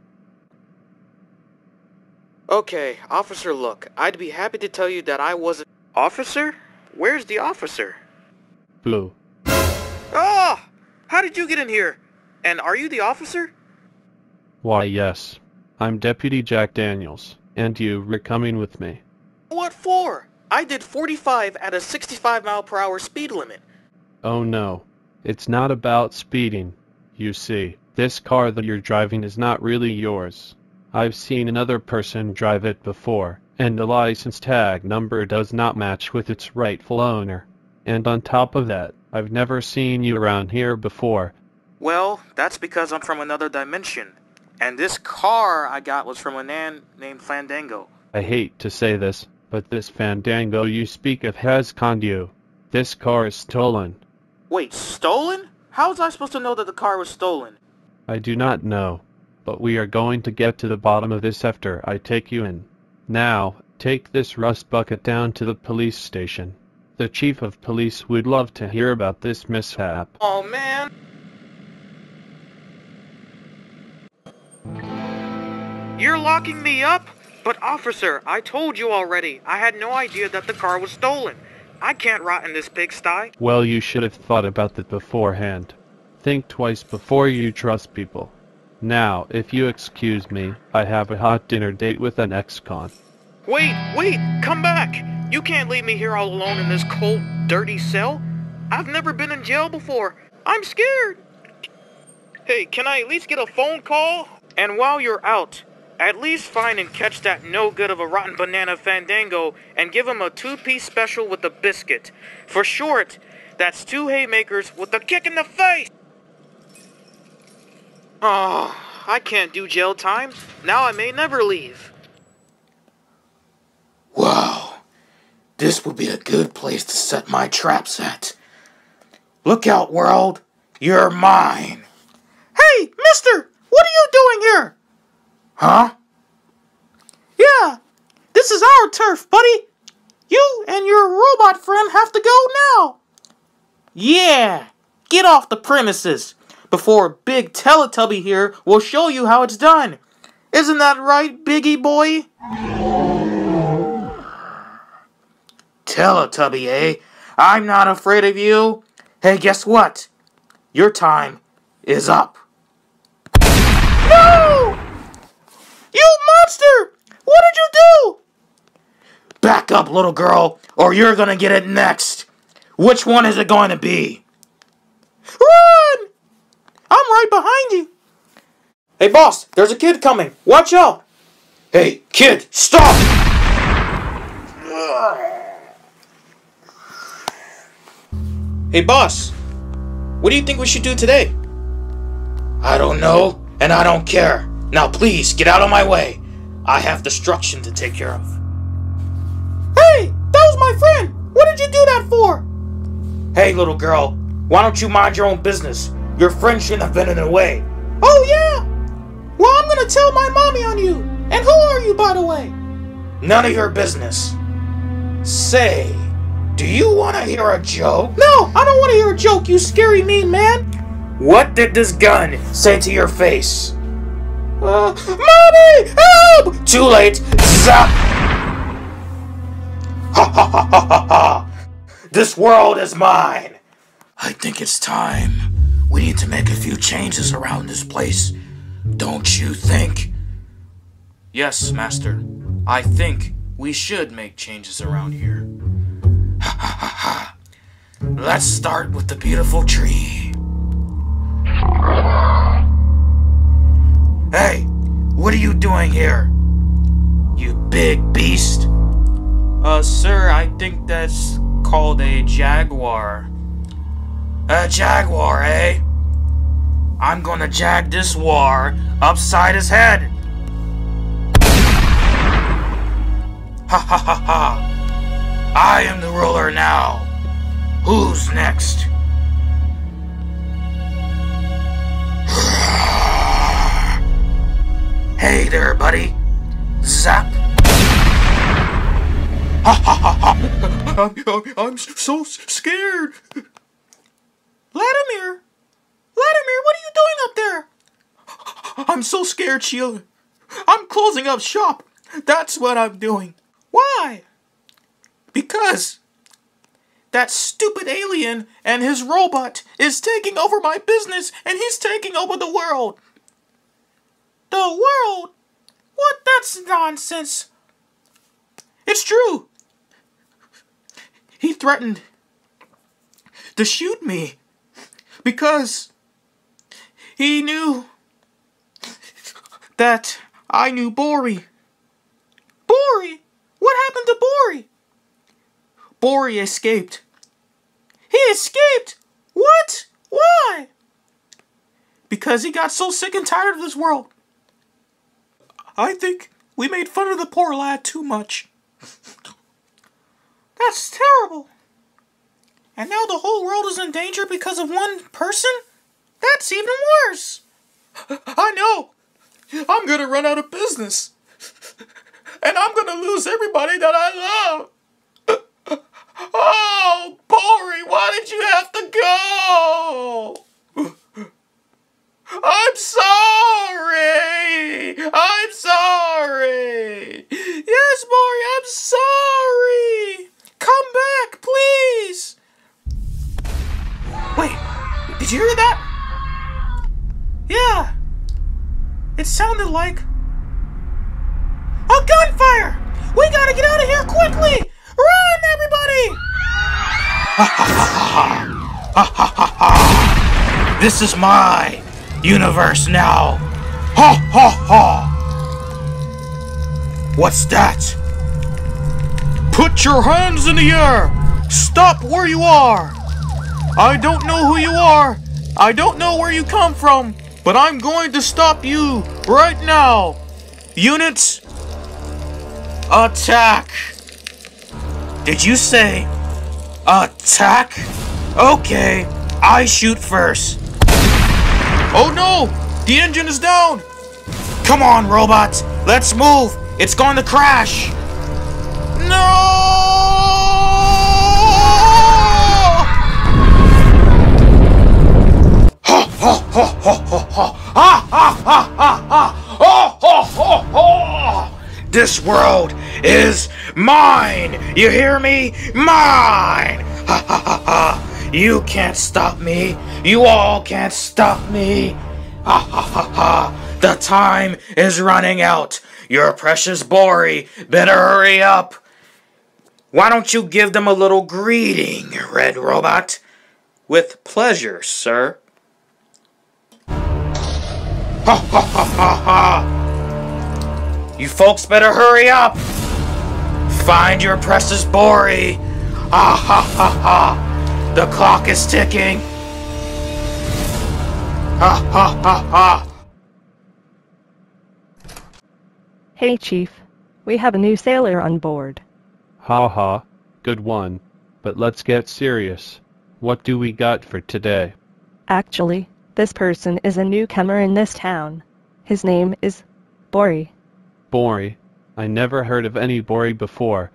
Okay, officer, look, I'd be happy to tell you that I wasn't... Officer? Where's the officer? Blue. Ah! How did you get in here? And are you the officer? Why, yes. I'm Deputy Jack Daniels, and you were coming with me. What for? I did forty-five at a sixty-five mile per hour speed limit. Oh no. It's not about speeding. You see, this car that you're driving is not really yours. I've seen another person drive it before, and the license tag number does not match with its rightful owner. And on top of that, I've never seen you around here before. Well, that's because I'm from another dimension. And this car I got was from a man named Fandango. I hate to say this, but this Fandango you speak of has conned you. This car is stolen. Wait, stolen? How was I supposed to know that the car was stolen? I do not know, but we are going to get to the bottom of this after I take you in. Now, take this rust bucket down to the police station. The chief of police would love to hear about this mishap. Oh, man! You're locking me up? But officer, I told you already, I had no idea that the car was stolen. I can't rot in this pigsty. Well, you should have thought about that beforehand. Think twice before you trust people. Now, if you excuse me, I have a hot dinner date with an ex-con. Wait, wait, come back! You can't leave me here all alone in this cold, dirty cell. I've never been in jail before. I'm scared. Hey, can I at least get a phone call? And while you're out, at least find and catch that no-good of a rotten banana Fandango and give him a two-piece special with a biscuit. For short, that's two haymakers with a kick in the face! Oh, I can't do jail time. Now I may never leave. Wow, this would be a good place to set my traps at. Look out, world. You're mine. Hey, mister! What are you doing here? Huh? Yeah, this is our turf, buddy. You and your robot friend have to go now. Yeah, get off the premises before Big Teletubby here will show you how it's done. Isn't that right, Biggie boy? Teletubby, eh? I'm not afraid of you. Hey, guess what? Your time is up. No! You monster! What did you do? Back up, little girl, or you're gonna get it next. Which one is it going to be? Run! I'm right behind you. Hey, boss, there's a kid coming. Watch out. Hey, kid, stop! Hey, boss, what do you think we should do today? I don't know, and I don't care. Now please, get out of my way. I have destruction to take care of. Hey, that was my friend. What did you do that for? Hey, little girl, why don't you mind your own business? Your friend shouldn't have been in the way. Oh, yeah? Well, I'm gonna tell my mommy on you. And who are you, by the way? None of your business. Say, do you want to hear a joke? No, I don't want to hear a joke, you scary mean man. What did this gun say to your face? Uh, mommy, help! Too late. Zap! Ha ha ha ha ha ha! This world is mine! I think it's time. We need to make a few changes around this place. Don't you think? Yes, master. I think we should make changes around here. Ha ha ha ha! Let's start with the beautiful tree. Hey, what are you doing here, you big beast? Uh, sir, I think that's called a jaguar. A jaguar, eh? I'm gonna jag this war upside his head. Ha ha ha ha. I am the ruler now. Who's next? Hey there, buddy. Zap. Ha ha ha ha. I'm, I'm so scared. Vladimir. Vladimir, what are you doing up there? I'm so scared, Sheila. I'm closing up shop. That's what I'm doing. Why? Because that stupid alien and his robot is taking over my business, and he's taking over the world. The world? What? That's nonsense. It's true. He threatened to shoot me because he knew that I knew Borey. Borey? What happened to Borey? Borey escaped. He escaped? What? Why? Because he got so sick and tired of this world. I think we made fun of the poor lad too much. That's terrible. And now the whole world is in danger because of one person? That's even worse. I know. I'm going to run out of business. And I'm going to lose everybody that I love. Oh, Borey, why did you have to go? I'm sorry! I'm sorry! Yes, Borey, I'm sorry! Come back, please! Wait, did you hear that? Yeah! It sounded like a gunfire! We gotta get out of here quickly! Run, everybody! Ha ha ha ha! Ha ha ha ha! This is my universe now! Ha ha ha! What's that? Put your hands in the air! Stop where you are! I don't know who you are! I don't know where you come from! But I'm going to stop you right now! Units, attack! Did you say attack? Okay, I shoot first. Oh no! The engine is down! Come on, robots! Let's move! It's going to crash! No! Ho ho ho ho ho ho! Ha ha ha ha ha! Oh ho ho ho! This world is mine! You hear me? Mine! Ha ha ha ha! You can't stop me. You all can't stop me. Ha ha ha ha. The time is running out. Your precious Borey better hurry up. Why don't you give them a little greeting, Red Robot? With pleasure, sir. Ha ha ha ha ha. You folks better hurry up. Find your precious Borey. Ha ha ha ha. The clock is ticking. Ha ha ha ha. Hey Chief, we have a new sailor on board. Ha ha, good one. But let's get serious. What do we got for today? Actually, this person is a newcomer in this town. His name is Borey. Borey? I never heard of any Borey before.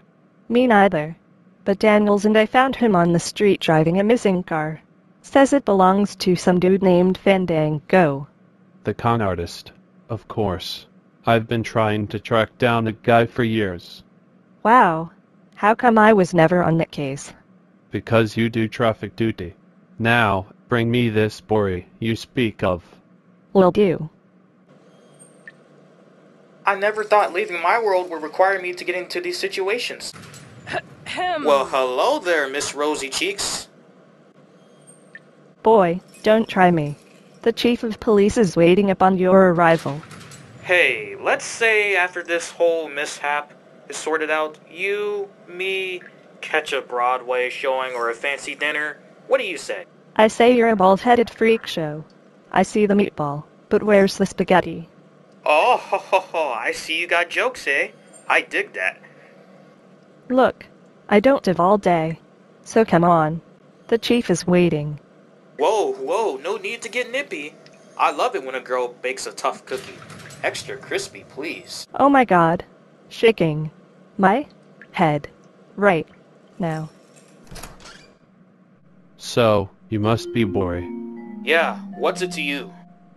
Me neither. But Daniels and I found him on the street driving a missing car. Says it belongs to some dude named Fandango. The con artist, of course. I've been trying to track down a guy for years. Wow. How come I was never on that case? Because you do traffic duty. Now, bring me this Borey you speak of. Will do. I never thought leaving my world would require me to get into these situations. Well, hello there, Miss Rosie Cheeks. Boy, don't try me. The chief of police is waiting upon your arrival. Hey, let's say after this whole mishap is sorted out, you, me, catch a Broadway showing or a fancy dinner. What do you say? I say you're a bald-headed freak show. I see the meatball, but where's the spaghetti? Oh, ho, ho, ho, I see you got jokes, eh? I dig that. Look. I don't have all day, so come on. The chief is waiting. Whoa, whoa, no need to get nippy. I love it when a girl bakes a tough cookie. Extra crispy, please. Oh my god. Shaking my head right now. So, you must be Borey. Yeah, what's it to you?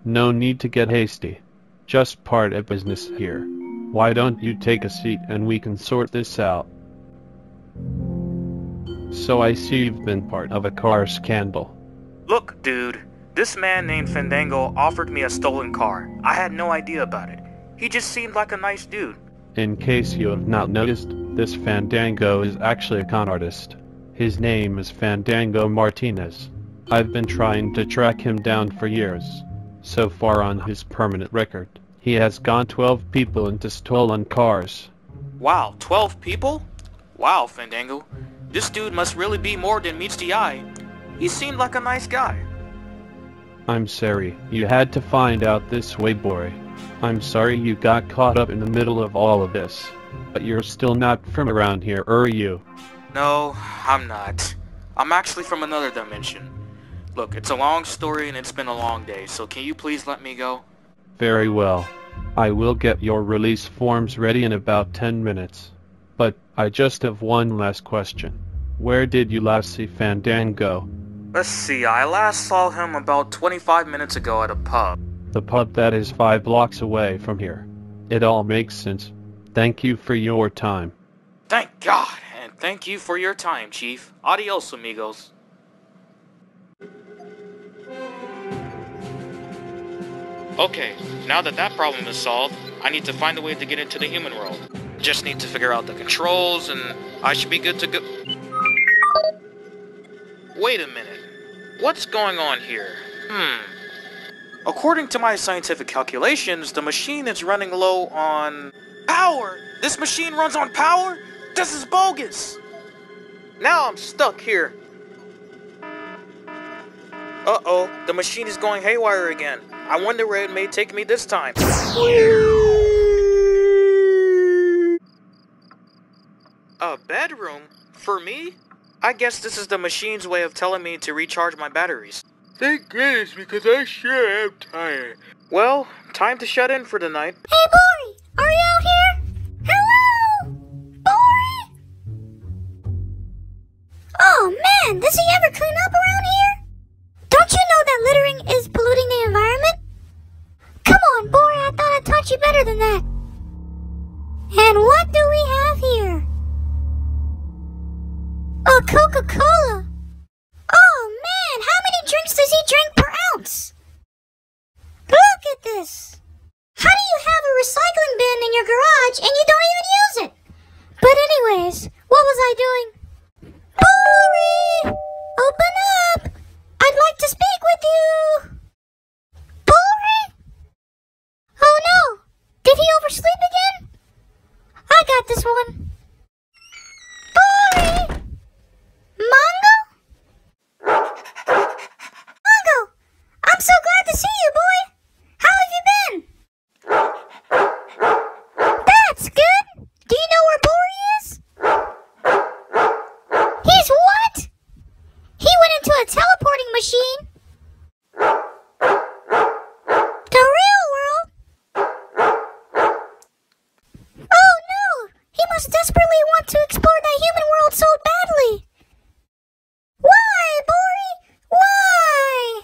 No need to get hasty. Just part of business here. Why don't you take a seat and we can sort this out? So I see you've been part of a car scandal. Look, dude, this man named Fandango offered me a stolen car. I had no idea about it. He just seemed like a nice dude. In case you have not noticed, this Fandango is actually a con artist. His name is Fandango Martinez. I've been trying to track him down for years. So far on his permanent record, he has gone twelve people into stolen cars. Wow, twelve people? Wow, Fandango. This dude must really be more than meets the eye. He seemed like a nice guy. I'm sorry you had to find out this way, Borey. I'm sorry you got caught up in the middle of all of this. But you're still not from around here, are you? No, I'm not. I'm actually from another dimension. Look, it's a long story and it's been a long day, so can you please let me go? Very well. I will get your release forms ready in about ten minutes. But, I just have one last question. Where did you last see Fandango? Let's see, I last saw him about twenty-five minutes ago at a pub. The pub that is five blocks away from here. It all makes sense. Thank you for your time. Thank God, and thank you for your time, Chief. Adios, amigos. Okay, now that that problem is solved, I need to find a way to get into the human world. Just need to figure out the controls and I should be good to go. Wait a minute. What's going on here? Hmm. According to my scientific calculations, the machine is running low on... power! This machine runs on power? This is bogus! Now I'm stuck here. Uh-oh, the machine is going haywire again. I wonder where it may take me this time. A bedroom? For me? I guess this is the machine's way of telling me to recharge my batteries. Thank goodness, because I sure am tired. Well, time to shut in for the night. Hey, Borey! Are you out here? Hello! Borey! Oh, man! Does he ever clean up around here? Don't you know that littering is polluting the environment? Come on, Borey! I thought I taught you better than that. And what do we have here? A Coca-Cola! Oh, man! How many drinks does he drink per ounce? Look at this! How do you have a recycling bin in your garage and you don't even use it? But anyways, what was I doing? Borey! Open up! I'd like to speak with you! Borey? Oh no! Did he oversleep again? I got this one. Borey! Mongo? Mongo! I'm so glad to see you, boy! How have you been? That's good! Do you know where Borey is? He's what? He went into a teleporting machine. The real world? Oh no! He must desperately want to explore the human world so badly! Why, Borey? Why?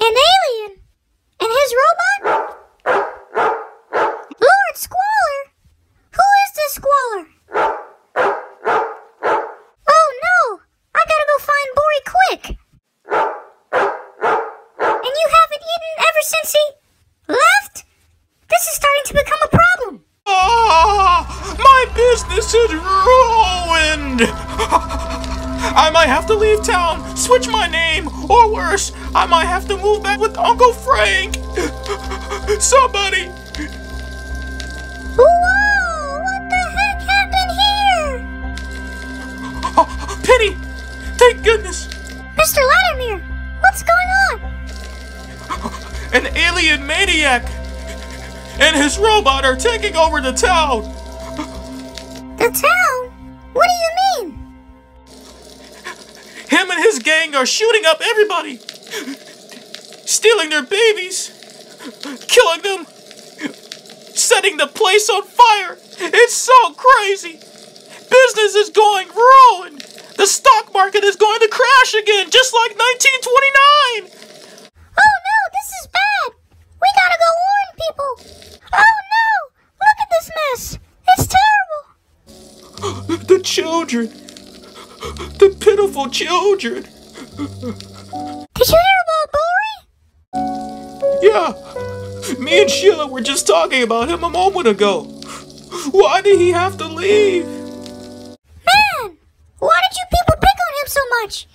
An alien? And his robot? Lord Squalor? Who is this Squalor? Oh no! I gotta go find Borey quick! And you haven't eaten ever since he left? This is starting to become a problem! Oh, my business is ruined! I might have to leave town, switch my name, or worse, I might have to move back with Uncle Frank! Somebody! Whoa! What the heck happened here? Oh, Penny! Thank goodness! Mister Latimer! What's going on? An alien maniac! And his robot are taking over the town! The town? What do you mean? Him and his gang are shooting up everybody! Stealing their babies! Killing them! Setting the place on fire! It's so crazy! Business is going ruined! The stock market is going to crash again, just like nineteen twenty-nine! Oh no, this is bad! We gotta go warn people! Oh no! Look at this mess! It's terrible! The children! The pitiful children! Did you hear about Borey? Yeah! Me and Sheila were just talking about him a moment ago! Why did he have to leave? Man! Why did you people pick on him so much?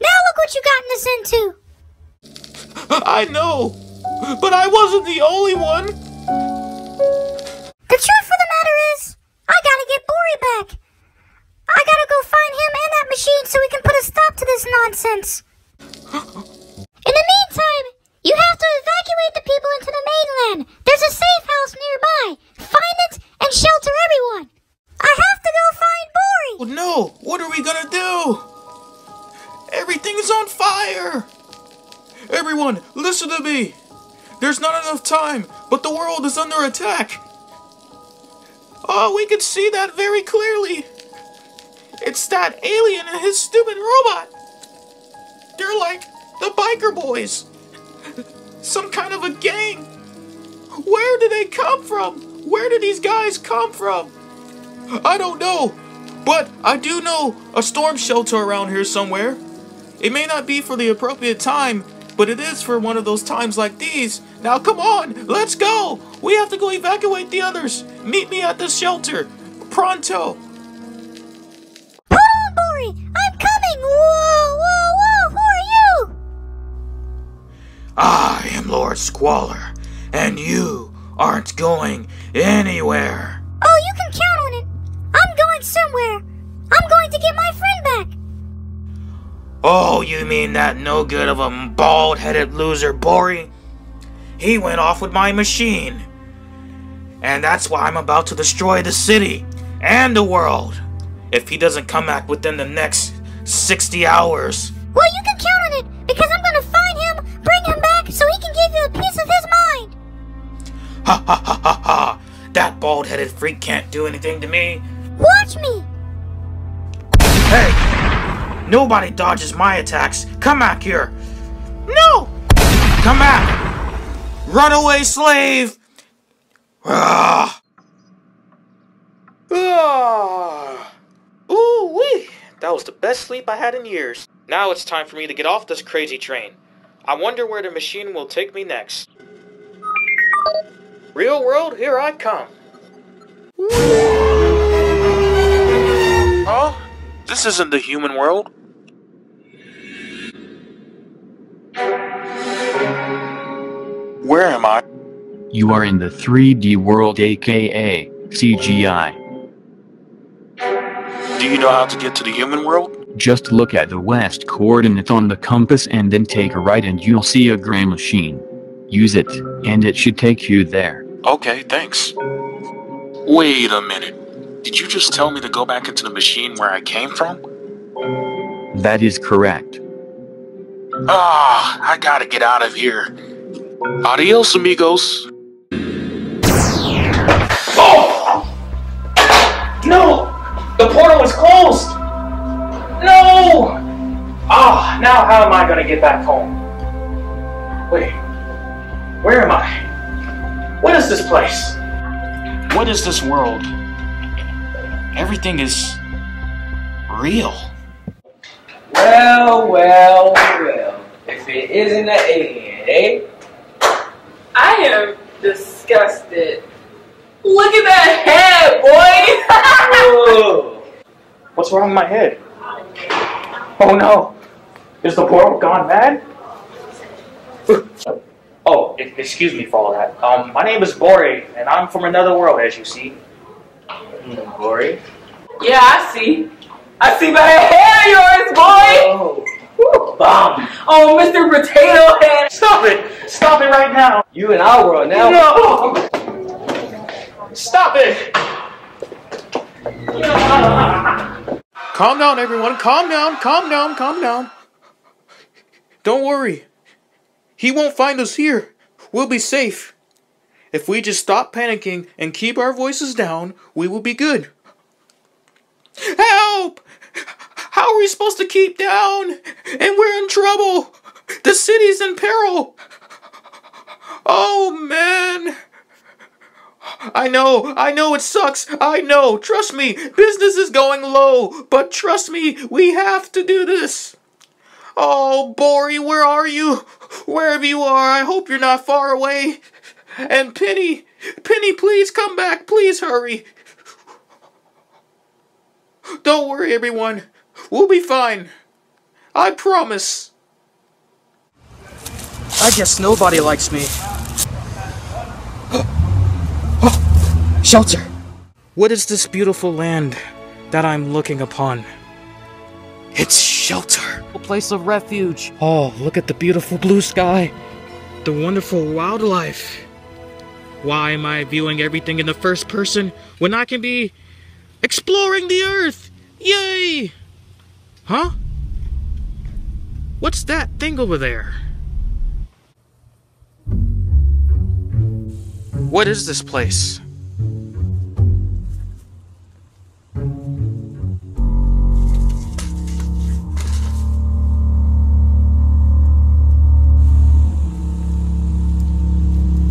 Now look what you gotten us into! I know! But I wasn't the only one! The truth of the matter is, I gotta get Borey back! I gotta go find him and that machine so we can put a stop to this nonsense! In the meantime, you have to evacuate the people into the mainland! There's a safe house nearby! Find it and shelter everyone! I have to go find Borey! Oh no! What are we gonna do? Everything's on fire! Everyone, listen to me! There's not enough time, but the world is under attack. Oh, we can see that very clearly. It's that alien and his stupid robot. They're like the biker boys. Some kind of a gang. Where did they come from? Where did these guys come from? I don't know, but I do know a storm shelter around here somewhere. It may not be for the appropriate time, but it is for one of those times like these. Now come on, let's go! We have to go evacuate the others! Meet me at the shelter! Pronto! Put on, Borey! I'm coming! Whoa, whoa, whoa! Who are you? I am Lord Squalor, and you aren't going anywhere. Oh, you can count on it. I'm going somewhere. I'm going to get my friend back. Oh, you mean that no-good of a bald-headed loser, Borey? He went off with my machine. And that's why I'm about to destroy the city and the world if he doesn't come back within the next sixty hours. Well, you can count on it, because I'm going to find him, bring him back, so he can give you a piece of his mind. Ha ha ha ha ha. That bald-headed freak can't do anything to me. Watch me. Hey! Nobody dodges my attacks. Come back here. No! Come back! Runaway slave! Ah! Ah! Ooh-wee! That was the best sleep I had in years. Now it's time for me to get off this crazy train. I wonder where the machine will take me next. Real world, here I come. Huh? This isn't the human world. Where am I? You are in the three D world, aka C G I. Do you know how to get to the human world? Just look at the west coordinate on the compass and then take a right and you'll see a gray machine. Use it, and it should take you there. Okay, thanks. Wait a minute. Did you just tell me to go back into the machine where I came from? That is correct. Ah, I gotta get out of here. Adios, amigos. Oh! No! The portal is closed! No! Ah, now how am I gonna get back home? Wait, where am I? What is this place? What is this world? Everything is real. Well, well, well. If it isn't an alien, eh? I am disgusted. Look at that head, boy! What's wrong with my head? Oh no! Is the portal gone mad? Oh, excuse me for all that. Um, my name is Borey, and I'm from another world, as you see. Mm, Borey? Yeah, I see. I see my hair yours, boy! Oh. Bomb! Oh, Mister Potato Head! Stop it! Stop it right now! You in our world now? No! Stop it! Calm down, everyone. Calm down. Calm down. Calm down. Don't worry. He won't find us here. We'll be safe. If we just stop panicking and keep our voices down, we will be good. Help! How are we supposed to keep down? And we're in trouble. The city's in peril. Oh, man. I know. I know it sucks. I know. Trust me. Business is going low. But trust me, we have to do this. Oh, Borey, where are you? Wherever you are, I hope you're not far away. And Penny, Penny, please come back. Please hurry. Don't worry, everyone. We'll be fine. I promise. I guess nobody likes me. Shelter! What is this beautiful land that I'm looking upon? It's shelter. A place of refuge. Oh, look at the beautiful blue sky. The wonderful wildlife. Why am I viewing everything in the first person when I can be exploring the earth? Yay! Huh? What's that thing over there? What is this place?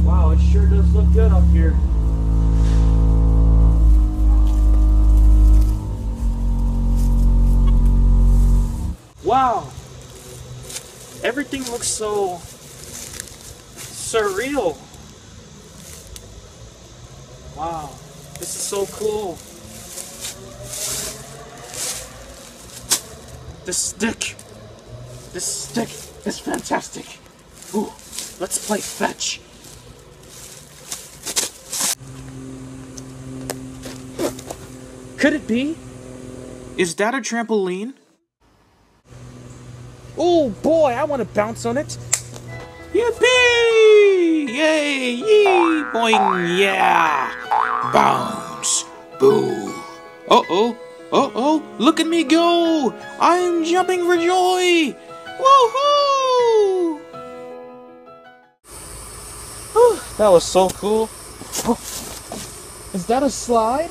Wow, it sure does look good up here. Wow, everything looks so surreal. Wow, this is so cool. This stick, this stick is fantastic. Ooh. Let's play fetch. Could it be? Is that a trampoline? Oh boy, I want to bounce on it. Yippee! Yay! Yee! Boing! Yeah! Bounce! Boo! Uh-oh! Uh-oh! Look at me go! I'm jumping for joy! Woohoo! Whew, that was so cool. Oh, is that a slide?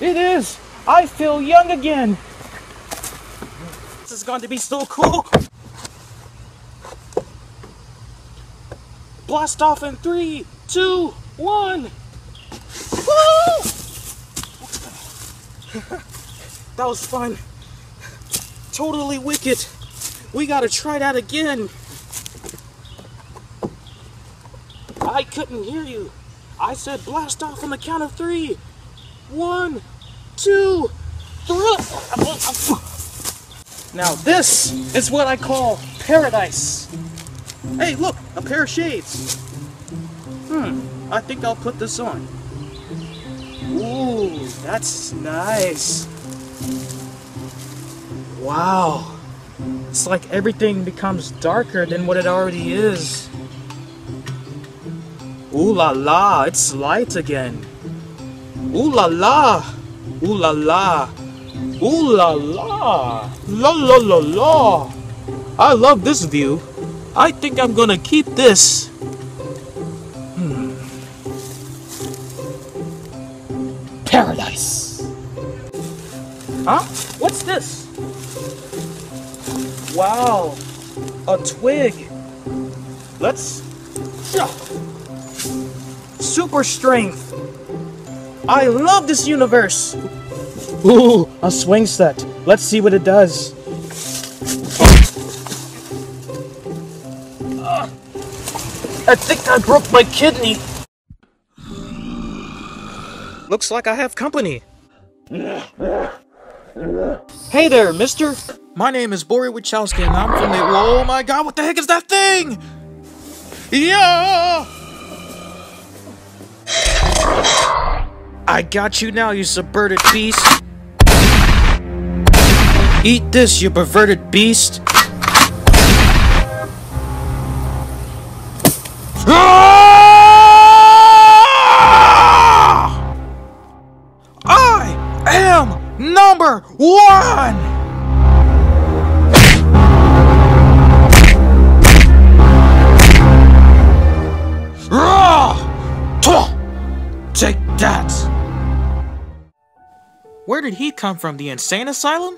It is! I feel young again! This is going to be so cool! Blast off in three, two, one! Woo! That was fun. Totally wicked. We gotta try that again. I couldn't hear you. I said blast off on the count of three. One, two, three. Now this is what I call paradise. Hey, look, a pair of shades. Hmm, I think I'll put this on. Ooh, that's nice. Wow. It's like everything becomes darker than what it already is. Ooh la la, it's light again. Ooh la la. Ooh la la. Ooh la la. La la la la. I love this view. I think I'm gonna keep this. Hmm. Paradise. Huh? What's this? Wow. A twig. Let's... Super strength. I love this universe. Ooh, a swing set. Let's see what it does. I think I broke my kidney. Looks like I have company. Hey there, mister. My name is Borey Wachowski and I'm from the... Oh my god, what the heck is that thing? Yeah! I got you now, you subverted beast. Eat this, you perverted beast. Number one! Take that! Where did he come from? The insane asylum?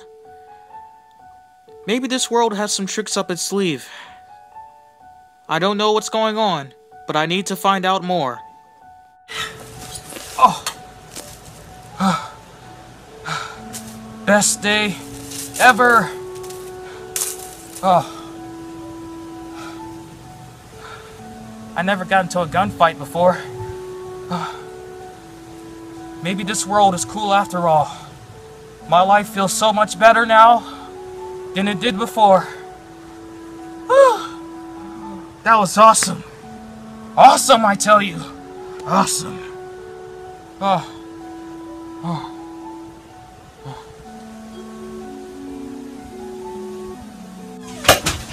Maybe this world has some tricks up its sleeve. I don't know what's going on, but I need to find out more. Oh. Best day ever. Oh. I never got into a gunfight before. Oh. Maybe this world is cool after all. My life feels so much better now than it did before. Oh. That was awesome. Awesome, I tell you. Awesome. Oh. Oh.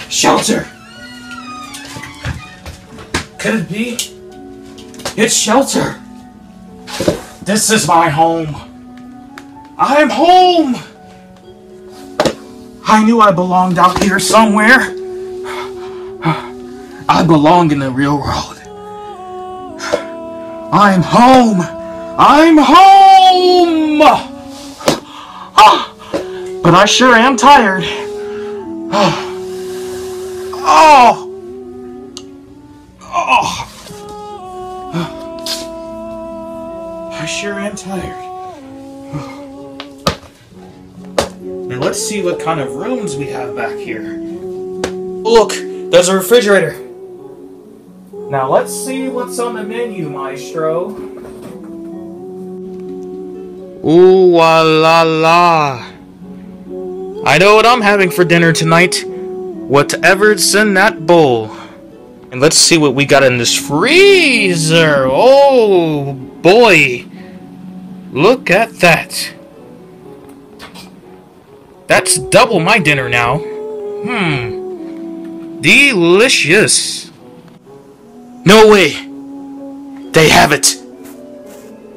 Shelter! Could it be? It's shelter! This is my home! I'm home! I knew I belonged out here somewhere! I belong in the real world! I'm home! I'm home! Ah, but I sure am tired! Ah. Oh! Oh! I sure am tired. Now let's see what kind of rooms we have back here. Look, there's a refrigerator. Now let's see what's on the menu, maestro. Ooh la la la. I know what I'm having for dinner tonight. Whatever's in that bowl. And let's see what we got in this freezer. Oh boy. Look at that. That's double my dinner now. Hmm. Delicious. No way. They have it.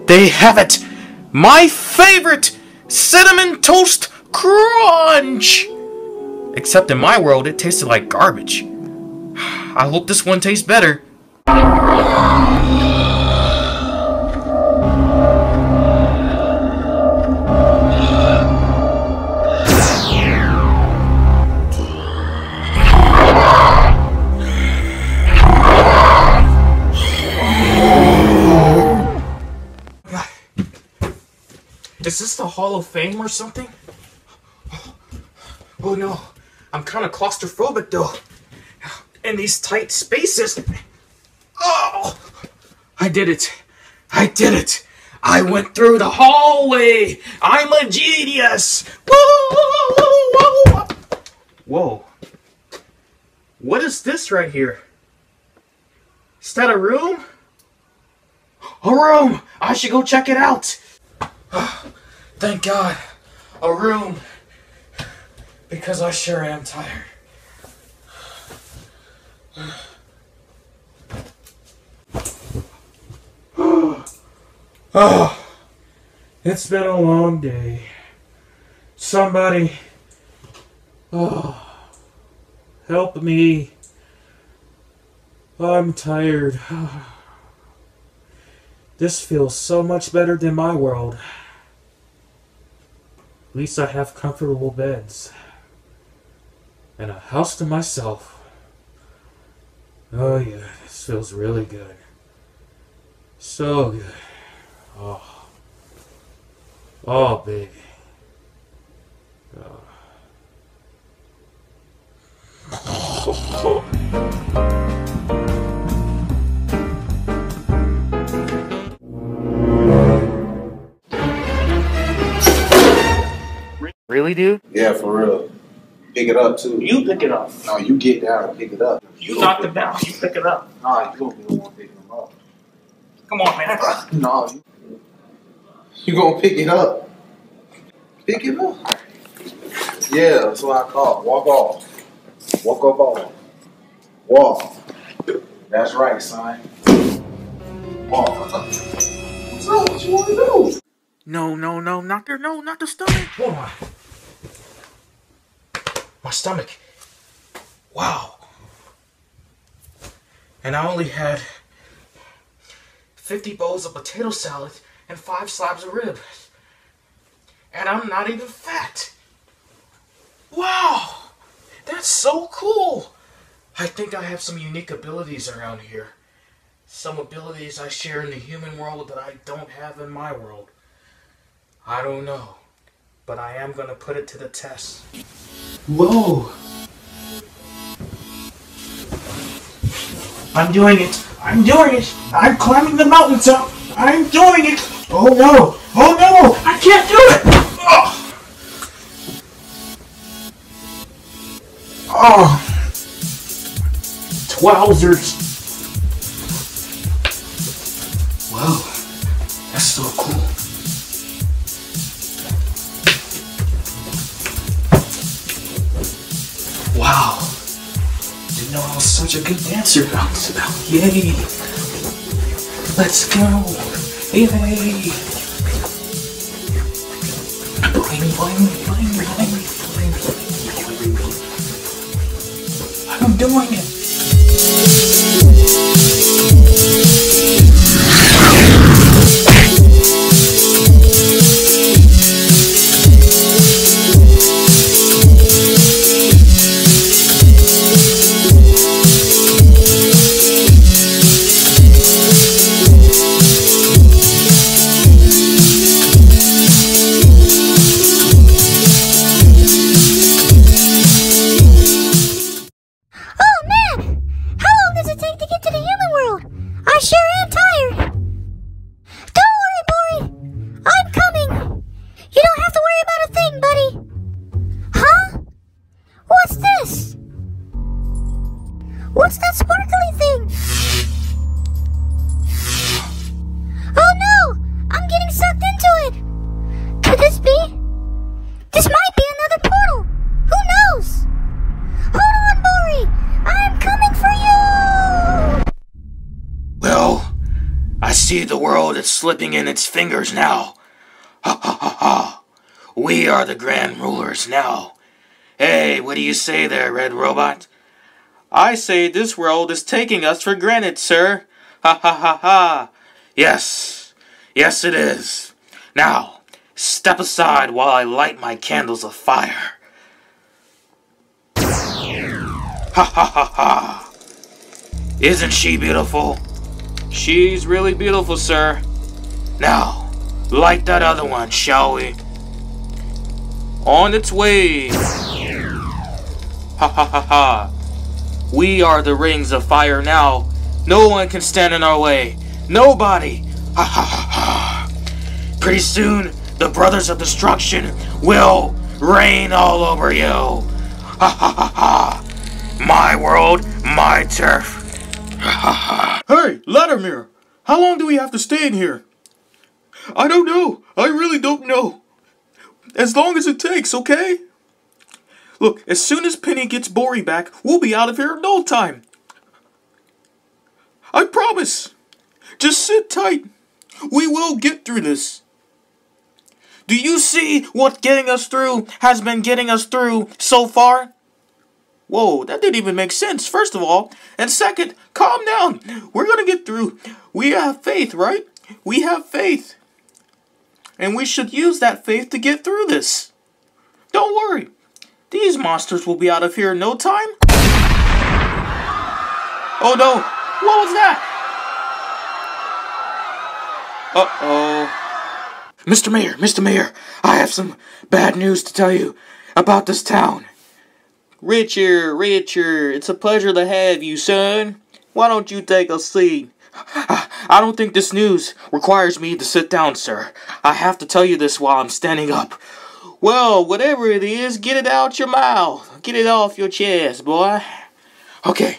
They have it. My favorite cinnamon toast crunch. Except in my world, it tasted like garbage. I hope this one tastes better. Is this the Hall of Fame or something? Oh no, I'm kind of claustrophobic though. In these tight spaces. Oh! I did it. I did it. I went through the hallway. I'm a genius. Whoa! Whoa. What is this right here? Is that a room? A room! I should go check it out. Oh, thank God. A room. Because I sure am tired. Oh, it's been a long day. Somebody, oh, help me. I'm tired. This feels so much better than my world. At least I have comfortable beds and a house to myself. Oh yeah, this feels really good. So good. Oh. Oh, baby. Oh. Really, dude? Yeah, for real. Pick it up too. You pick it up. No, you get down and pick it up. You knock it down. You pick it up. Nah, you don't want to pick them up. Come on, man. No, you, you gonna pick it up. Pick it up. Yeah, that's what I call it. Walk off. Walk up off. Walk. That's right, son. Walk. What's up? What you wanna do? No, no, no, not there. No, not the stomach. Hold on. My stomach. Wow. And I only had fifty bowls of potato salad and five slabs of rib. And I'm not even fat. Wow. That's so cool. I think I have some unique abilities around here. Some abilities I share in the human world that I don't have in my world. I don't know. But I am going to put it to the test. Whoa! I'm doing it! I'm doing it! I'm climbing the mountaintop! I'm doing it! Oh no! Oh no! I can't do it! Oh! Oh! Twowzers! Whoa! That's so cool! Wow, didn't know I was such a good dancer. Yay! Let's go! Yay! Blimey, blimey, blimey, blimey, blimey. I'm doing it! see the world is slipping in its fingers now. Ha ha ha ha. We are the grand rulers now. Hey, what do you say there, Red Robot? I say this world is taking us for granted, sir. Ha ha ha ha. Yes. Yes, it is. Now, step aside while I light my candles of fire. Ha ha ha ha. Isn't she beautiful? She's really beautiful, sir. Now, light that other one, shall we? On its way. Ha ha ha ha. We are the rings of fire now. No one can stand in our way. Nobody. Ha ha ha ha. Pretty soon, the Brothers of Destruction will reign all over you. Ha ha ha ha. My world, my turf. Hey, Latimer! How long do we have to stay in here? I don't know. I really don't know. As long as it takes, okay? Look, as soon as Penny gets Borey back, we'll be out of here in no time. I promise. Just sit tight. We will get through this. Do you see what getting us through has been getting us through so far? Whoa, that didn't even make sense, first of all. And second, calm down. We're going to get through. We have faith, right? We have faith. And we should use that faith to get through this. Don't worry. These monsters will be out of here in no time. Oh no, what was that? Uh-oh. Mister Mayor, Mister Mayor, I have some bad news to tell you about this town. Richard, Richard, it's a pleasure to have you, son. Why don't you take a seat? I don't think this news requires me to sit down, sir. I have to tell you this while I'm standing up. Well, whatever it is, get it out your mouth. Get it off your chest, boy. Okay,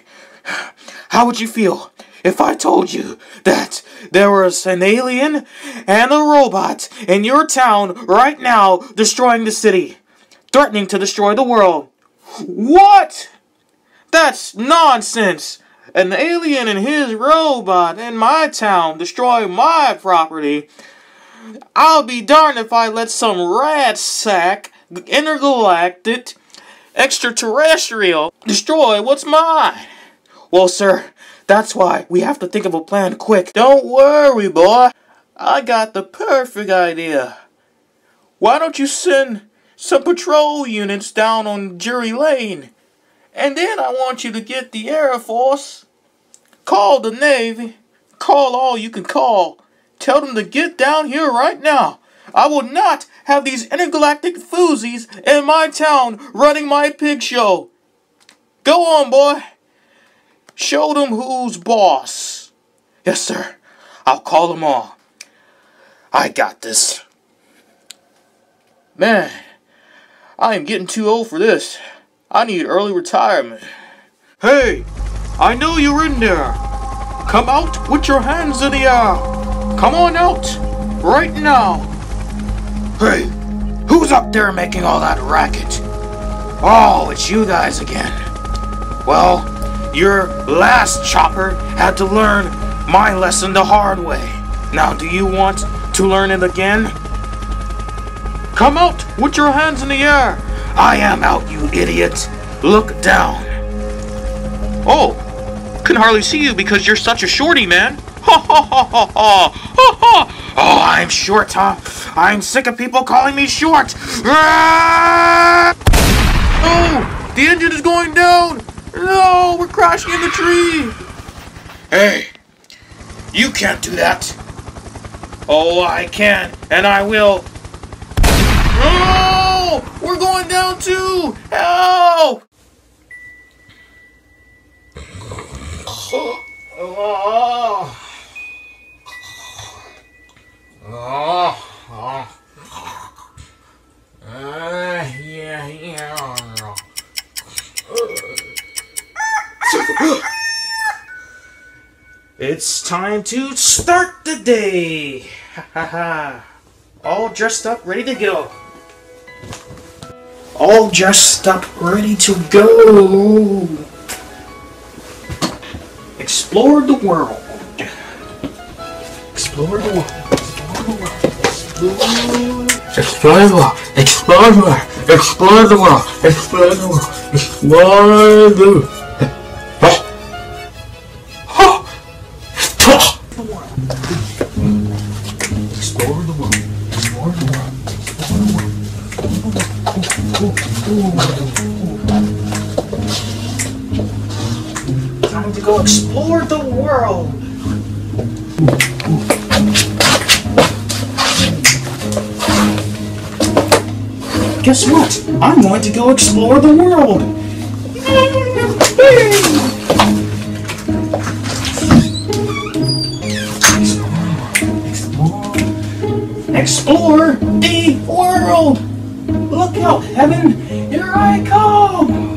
how would you feel if I told you that there was an alien and a robot in your town right now destroying the city, threatening to destroy the world? What? That's nonsense! An alien and his robot in my town destroy my property? I'll be darned if I let some rat sack, intergalactic, extraterrestrial destroy what's mine. Well, sir, that's why we have to think of a plan quick. Don't worry, boy. I got the perfect idea. Why don't you send some patrol units down on Jury Lane. And then I want you to get the Air Force. Call the Navy. Call all you can call. Tell them to get down here right now. I will not have these intergalactic foozies in my town running my pig show. Go on, boy. Show them who's boss. Yes, sir. I'll call them all. I got this. Man. I am getting too old for this. I need early retirement. Hey, I know you're in there. Come out with your hands in the air. Come on out, right now. Hey, who's up there making all that racket? Oh, it's you guys again. Well, your last chopper had to learn my lesson the hard way. Now, do you want to learn it again? Come out with your hands in the air. I am out, you idiot. Look down. Oh, can hardly see you because you're such a shorty, man. Ha ha ha ha ha. Ha ha. Oh, I'm short, huh? I'm sick of people calling me short. Ah! Oh, the engine is going down. No, we're crashing in the tree. Hey, you can't do that. Oh, I can, and I will. Oh, we're going down too! Help! It's time to start the day! Ha ha ha! All dressed up, ready to go. All dressed up, ready to go. Explore the world. Explore the world. Explore the world. Explore the world. Explore the world. Explore the world. Explore the world. Explore the world. Explore the world. Explore the world. Time to go explore the world. Guess what? I'm going to go explore the world. Explore, explore the world. Look out, heaven! Here I come!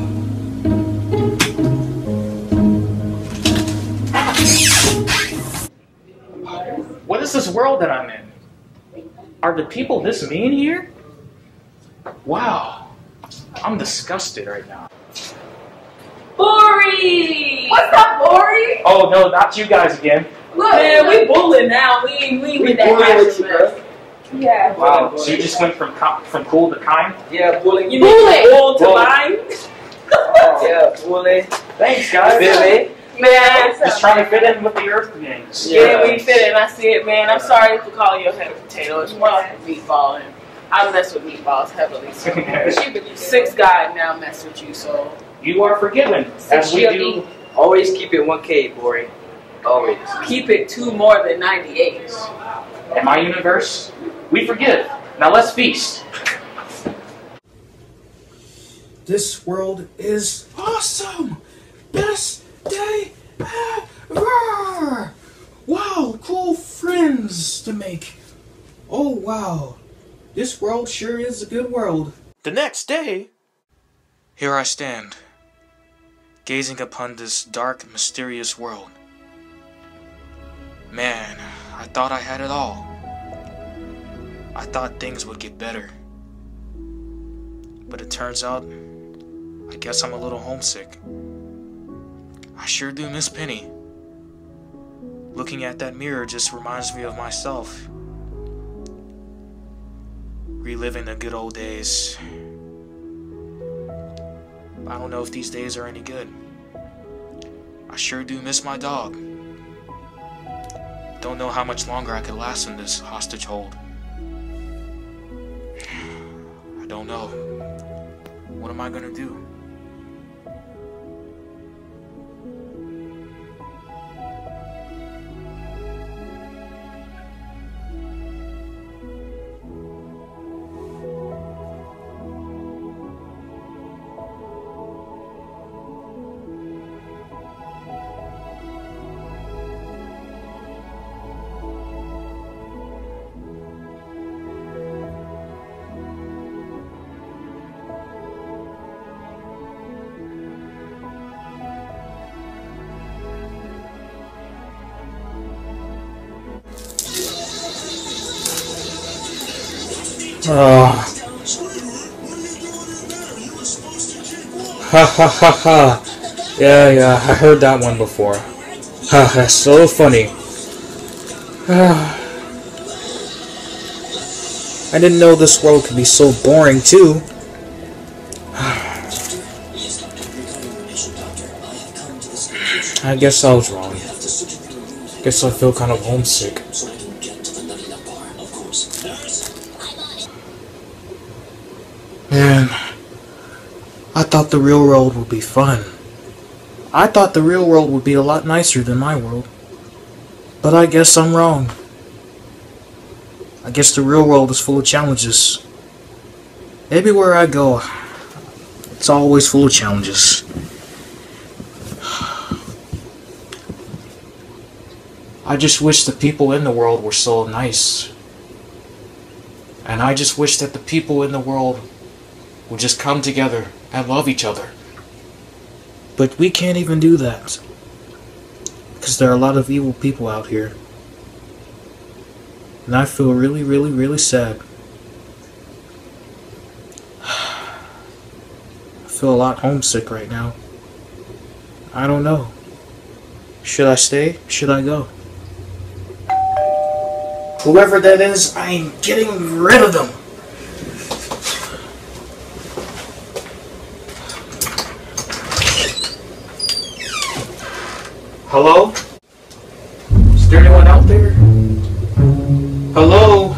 What is this world that I'm in? Are the people this mean here? Wow, I'm disgusted right now. Borey! What's up, Borey? Oh no, not you guys again. Look, man, we bullying now. We ain't we with that kind. Yeah. Wow. Bullying, so you just went from from cool to kind? Yeah, bullying. You mean cool to kind? Oh, yeah, bullying. Thanks, guys. Billy. Man, just trying to fit in with the earthlings. Yeah, yeah, we fit in. I see it, man. I'm sorry for calling you a head of potatoes. Well, I'm meatballing. I mess with meatballs heavily. So. Six guy now mess with you, so you are forgiven. As we do. Always keep it one K, Borey. Always keep it two more than ninety-eight. In my universe, we forgive. Now let's feast. This world is awesome. Best day ever. Wow, cool friends to make. Oh wow. This world sure is a good world. The next day, here I stand, gazing upon this dark, mysterious world. Man, I thought I had it all. I thought things would get better. But it turns out, I guess I'm a little homesick. I sure do miss Penny. Looking at that mirror just reminds me of myself. Reliving the good old days. I don't know if these days are any good. I sure do miss my dog. Don't know how much longer I could last in this hostage hold. I don't know. What am I gonna do? Oh. Ha ha ha ha. Yeah, yeah, I heard that one before. Ha ha, so funny. I didn't know this world could be so boring, too. I guess I was wrong. Guess I feel kind of homesick. Man, I thought the real world would be fun. I thought the real world would be a lot nicer than my world. But I guess I'm wrong. I guess the real world is full of challenges. Everywhere I go, it's always full of challenges. I just wish the people in the world were so nice. And I just wish that the people in the world we'll just come together and love each other. But we can't even do that. Because there are a lot of evil people out here. And I feel really, really, really sad. I feel a lot homesick right now. I don't know. Should I stay? Should I go? Whoever that is, I'm getting rid of them. Hello? Is there anyone out there? Hello?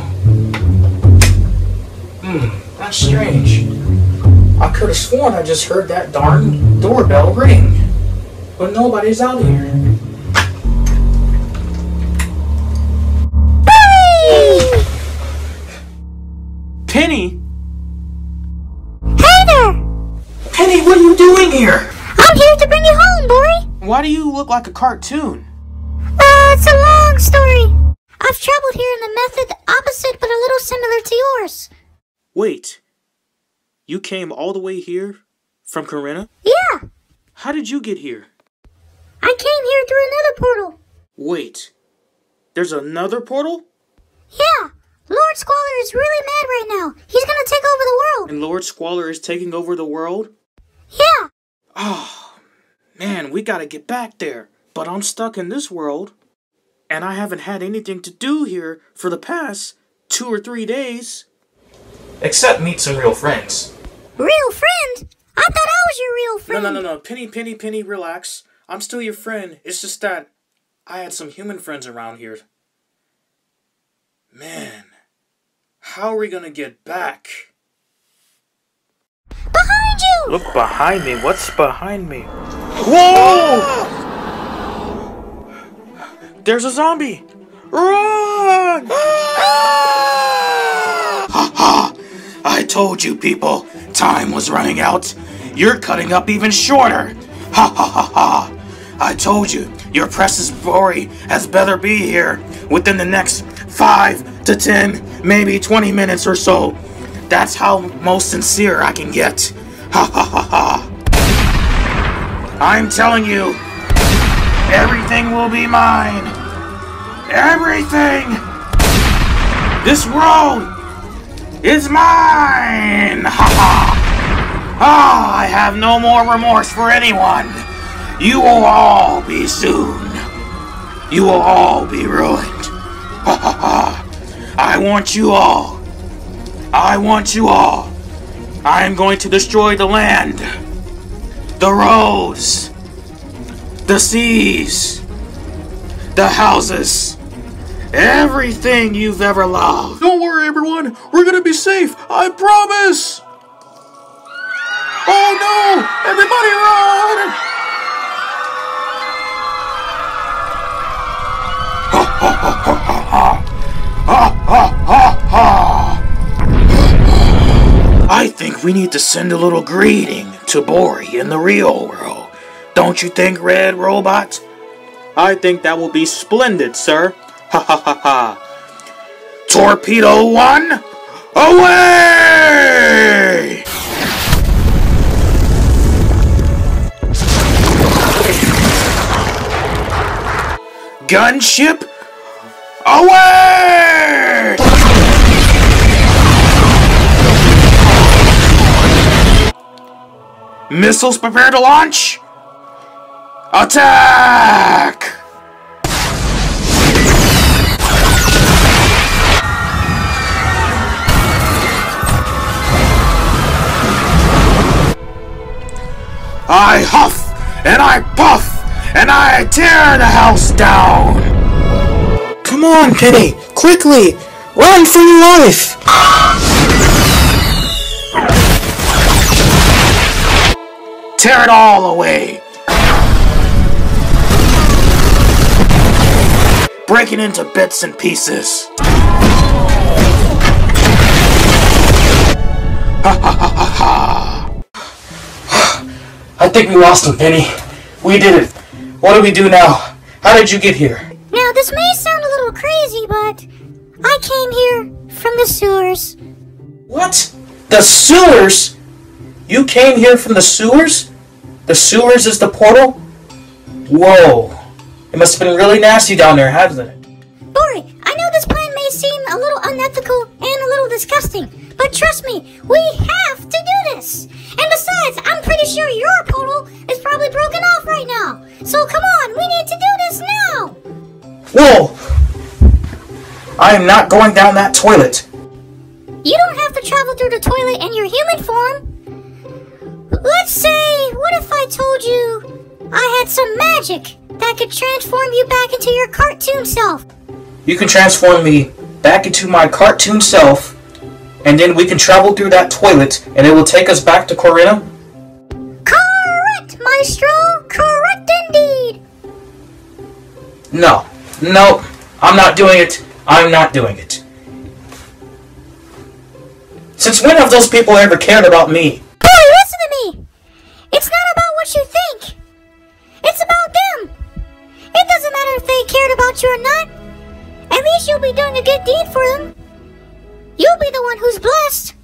Hmm, that's strange. I could have sworn I just heard that darn doorbell ring. But nobody's out here. Penny! Hey there! Penny, what are you doing here? I'm here to bring you home, Borey. Why do you look like a cartoon? Uh, it's a long story. I've traveled here in a method opposite but a little similar to yours. Wait. You came all the way here from Corena? Yeah. How did you get here? I came here through another portal. Wait. There's another portal? Yeah. Lord Squalor is really mad right now. He's going to take over the world. And Lord Squalor is taking over the world? Yeah. Oh, man, we got to get back there. But I'm stuck in this world, and I haven't had anything to do here for the past two or three days. Except meet some real friends. Real friend? I thought I was your real friend. No, no, no, no. Penny, Penny, Penny, relax. I'm still your friend. It's just that I had some human friends around here. Man, how are we going to get back? Behind you! Look behind me. What's behind me? Whoa! Ah! There's a zombie! Run! Ah! Ha ha! I told you people, time was running out. You're cutting up even shorter. Ha ha ha ha! I told you, your precious Borey has better be here within the next five to ten, maybe twenty minutes or so. That's how most sincere I can get. Ha ha ha ha. I'm telling you, everything will be mine. Everything! This world is mine! Ha ha! Ah, I have no more remorse for anyone. You will all be soon. You will all be ruined. Ha ha ha. I want you all. I want you all. I am going to destroy the land, the roads, the seas, the houses, everything you've ever loved. Don't worry, everyone. We're gonna be safe. I promise. Oh no! Everybody run! Ha ha ha ha ha ha! Ha ha ha! I think we need to send a little greeting to Borey in the real world. Don't you think, Red Robot? I think that will be splendid, sir. Ha ha ha ha! Torpedo one, away! Gunship, away! Missiles prepare to launch. Attack! I huff and I puff. And I tear the house down! Come on, Penny! Quickly! Run for your life! Tear it all away! Break it into bits and pieces! Ha ha ha ha ha! I think we lost him, Penny. We did it! What do we do now? How did you get here? Now, this may sound a little crazy, but I came here from the sewers. What? The sewers? You came here from the sewers? The sewers is the portal? Whoa. It must have been really nasty down there, hasn't it? Borey, I know this plan may seem a little unethical and a little disgusting, but trust me, we have to do this. And besides, I'm pretty sure your portal is probably broken off right now. So come on, we need to do this now! Whoa! I am not going down that toilet. You don't have to travel through the toilet in your human form. Let's say, what if I told you I had some magic that could transform you back into your cartoon self? You can transform me back into my cartoon self, and then we can travel through that toilet, and it will take us back to Corena? Correct, Maestro! Correct indeed! No. No. I'm not doing it. I'm not doing it. Since when have those people ever cared about me? Boy, listen to me! It's not about what you think. It's about them. It doesn't matter if they cared about you or not. At least you'll be doing a good deed for them. You'll be the one who's blessed.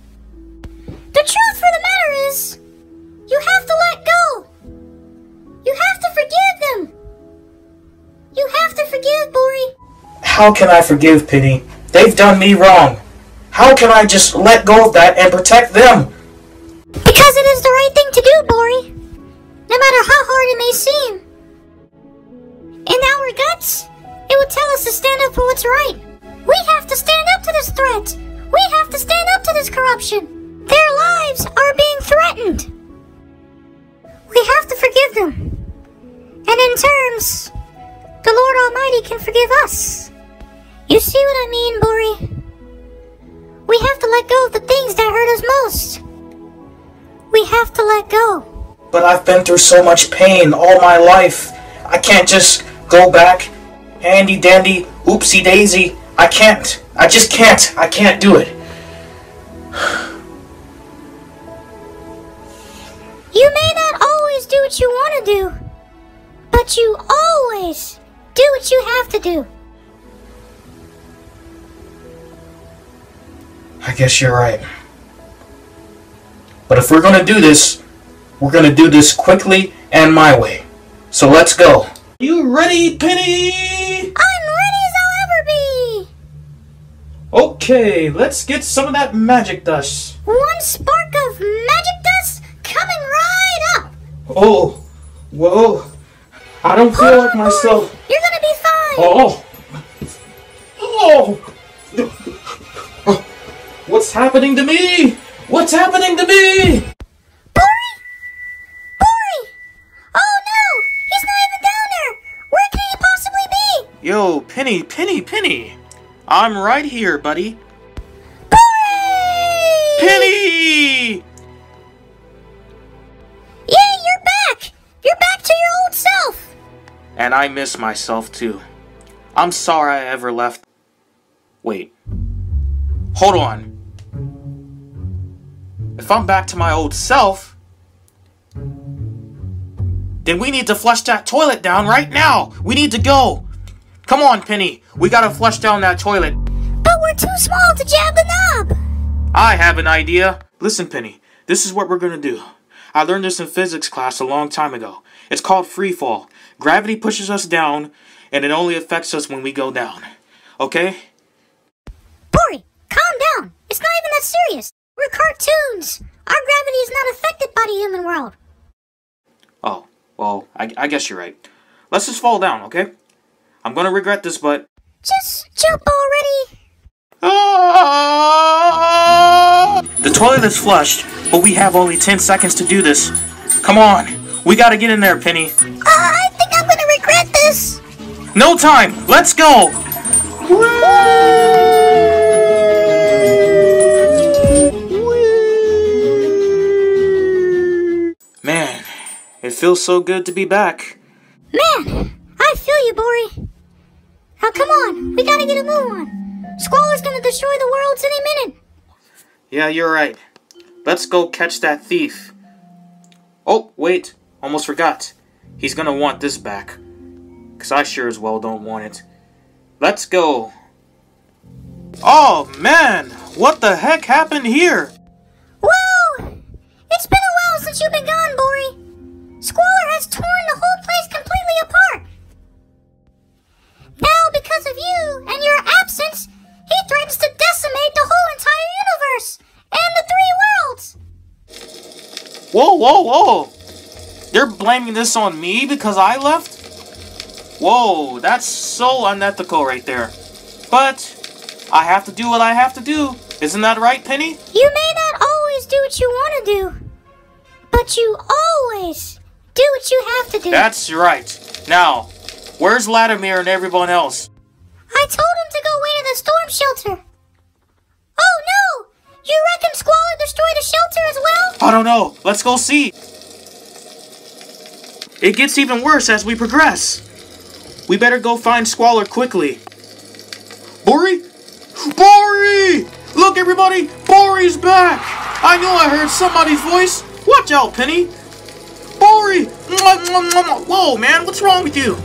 The truth for the matter is, you have to let go. You have to forgive them. You have to forgive, Borey. How can I forgive, Penny? They've done me wrong. How can I just let go of that and protect them? Because it is the right thing to do, Borey. No matter how hard it may seem. In our guts, it will tell us to stand up for what's right. We have to stand up to this threat. We have to stand up to this corruption. Their lives are being threatened. We have to forgive them. And in terms, the Lord Almighty can forgive us. You see what I mean, Borey? We have to let go of the things that hurt us most. We have to let go. But I've been through so much pain all my life. I can't just go back, handy-dandy, oopsie-daisy. I can't. I just can't. I can't do it. You may not always do what you want to do, but you always do what you have to do. I guess you're right. But if we're going to do this, we're going to do this quickly and my way. So let's go. You ready, Penny? I Okay, let's get some of that magic dust. One spark of magic dust coming right up. Oh, whoa. I don't feel like myself. You're gonna be fine. Oh. Oh. Oh. What's happening to me? What's happening to me? Borey? Borey? Oh no, he's not even down there. Where can he possibly be? Yo, Penny, Penny, Penny. I'm right here, buddy. Borey! Penny! Yay, you're back! You're back to your old self! And I miss myself, too. I'm sorry I ever left. Wait. Hold on. If I'm back to my old self, then we need to flush that toilet down right now! We need to go! Come on, Penny. We gotta flush down that toilet. But we're too small to jab the knob. I have an idea. Listen, Penny. This is what we're gonna do. I learned this in physics class a long time ago. It's called free fall. Gravity pushes us down, and it only affects us when we go down. Okay? Borey, calm down. It's not even that serious. We're cartoons. Our gravity is not affected by the human world. Oh, well, I, I guess you're right. Let's just fall down, okay? I'm gonna regret this, but... Just jump already! Ah! The toilet is flushed, but we have only ten seconds to do this. Come on! We gotta get in there, Penny. Uh, I think I'm gonna regret this! No time! Let's go! Man, it feels so good to be back. Man! I feel you, Borey. Now come on, we gotta get a move on. Squalor's gonna destroy the worlds any minute. Yeah, you're right. Let's go catch that thief. Oh, wait, almost forgot. He's gonna want this back. Cause I sure as well don't want it. Let's go. Oh man, what the heck happened here? Well, it's been a while since you've been gone, Borey. Squalor has torn the whole place completely apart. Now, because of you and your absence, he threatens to decimate the whole entire universe and the three worlds. Whoa, whoa, whoa. They're blaming this on me because I left? Whoa, that's so unethical right there. But I have to do what I have to do. Isn't that right, Penny? You may not always do what you want to do, but you always do what you have to do. That's right. Now, where's Latimer and everyone else? I told him to go away to the storm shelter. Oh, no! You reckon Squalor destroyed the shelter as well? I don't know. Let's go see. It gets even worse as we progress. We better go find Squalor quickly. Borey? Borey! Look, everybody! Borey's back! I knew I heard somebody's voice. Watch out, Penny! Borey! Whoa, man, what's wrong with you?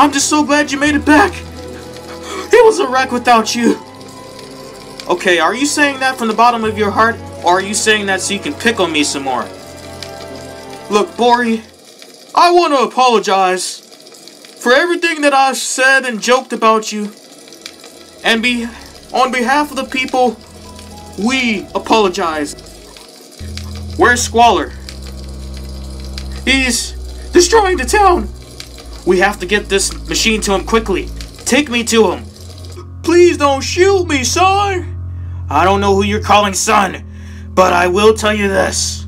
I'm just so glad you made it back. It was a wreck without you. Okay, are you saying that from the bottom of your heart, or are you saying that so you can pick on me some more? Look, Borey, I want to apologize for everything that I've said and joked about you. And be on behalf of the people, we apologize. Where's Squalor? He's destroying the town. We have to get this machine to him quickly. Take me to him. Please don't shoot me, son. I don't know who you're calling son, but I will tell you this.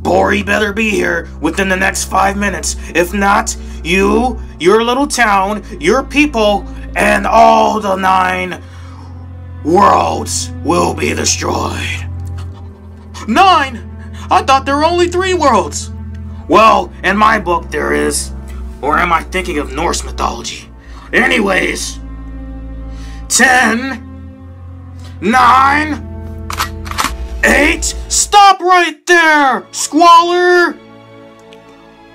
Borey better be here within the next five minutes. If not, you, your little town, your people, and all the nine worlds will be destroyed. Nine? I thought there were only three worlds. Well, in my book there is. Or am I thinking of Norse mythology? Anyways, ten, nine, eight, stop right there, Squalor!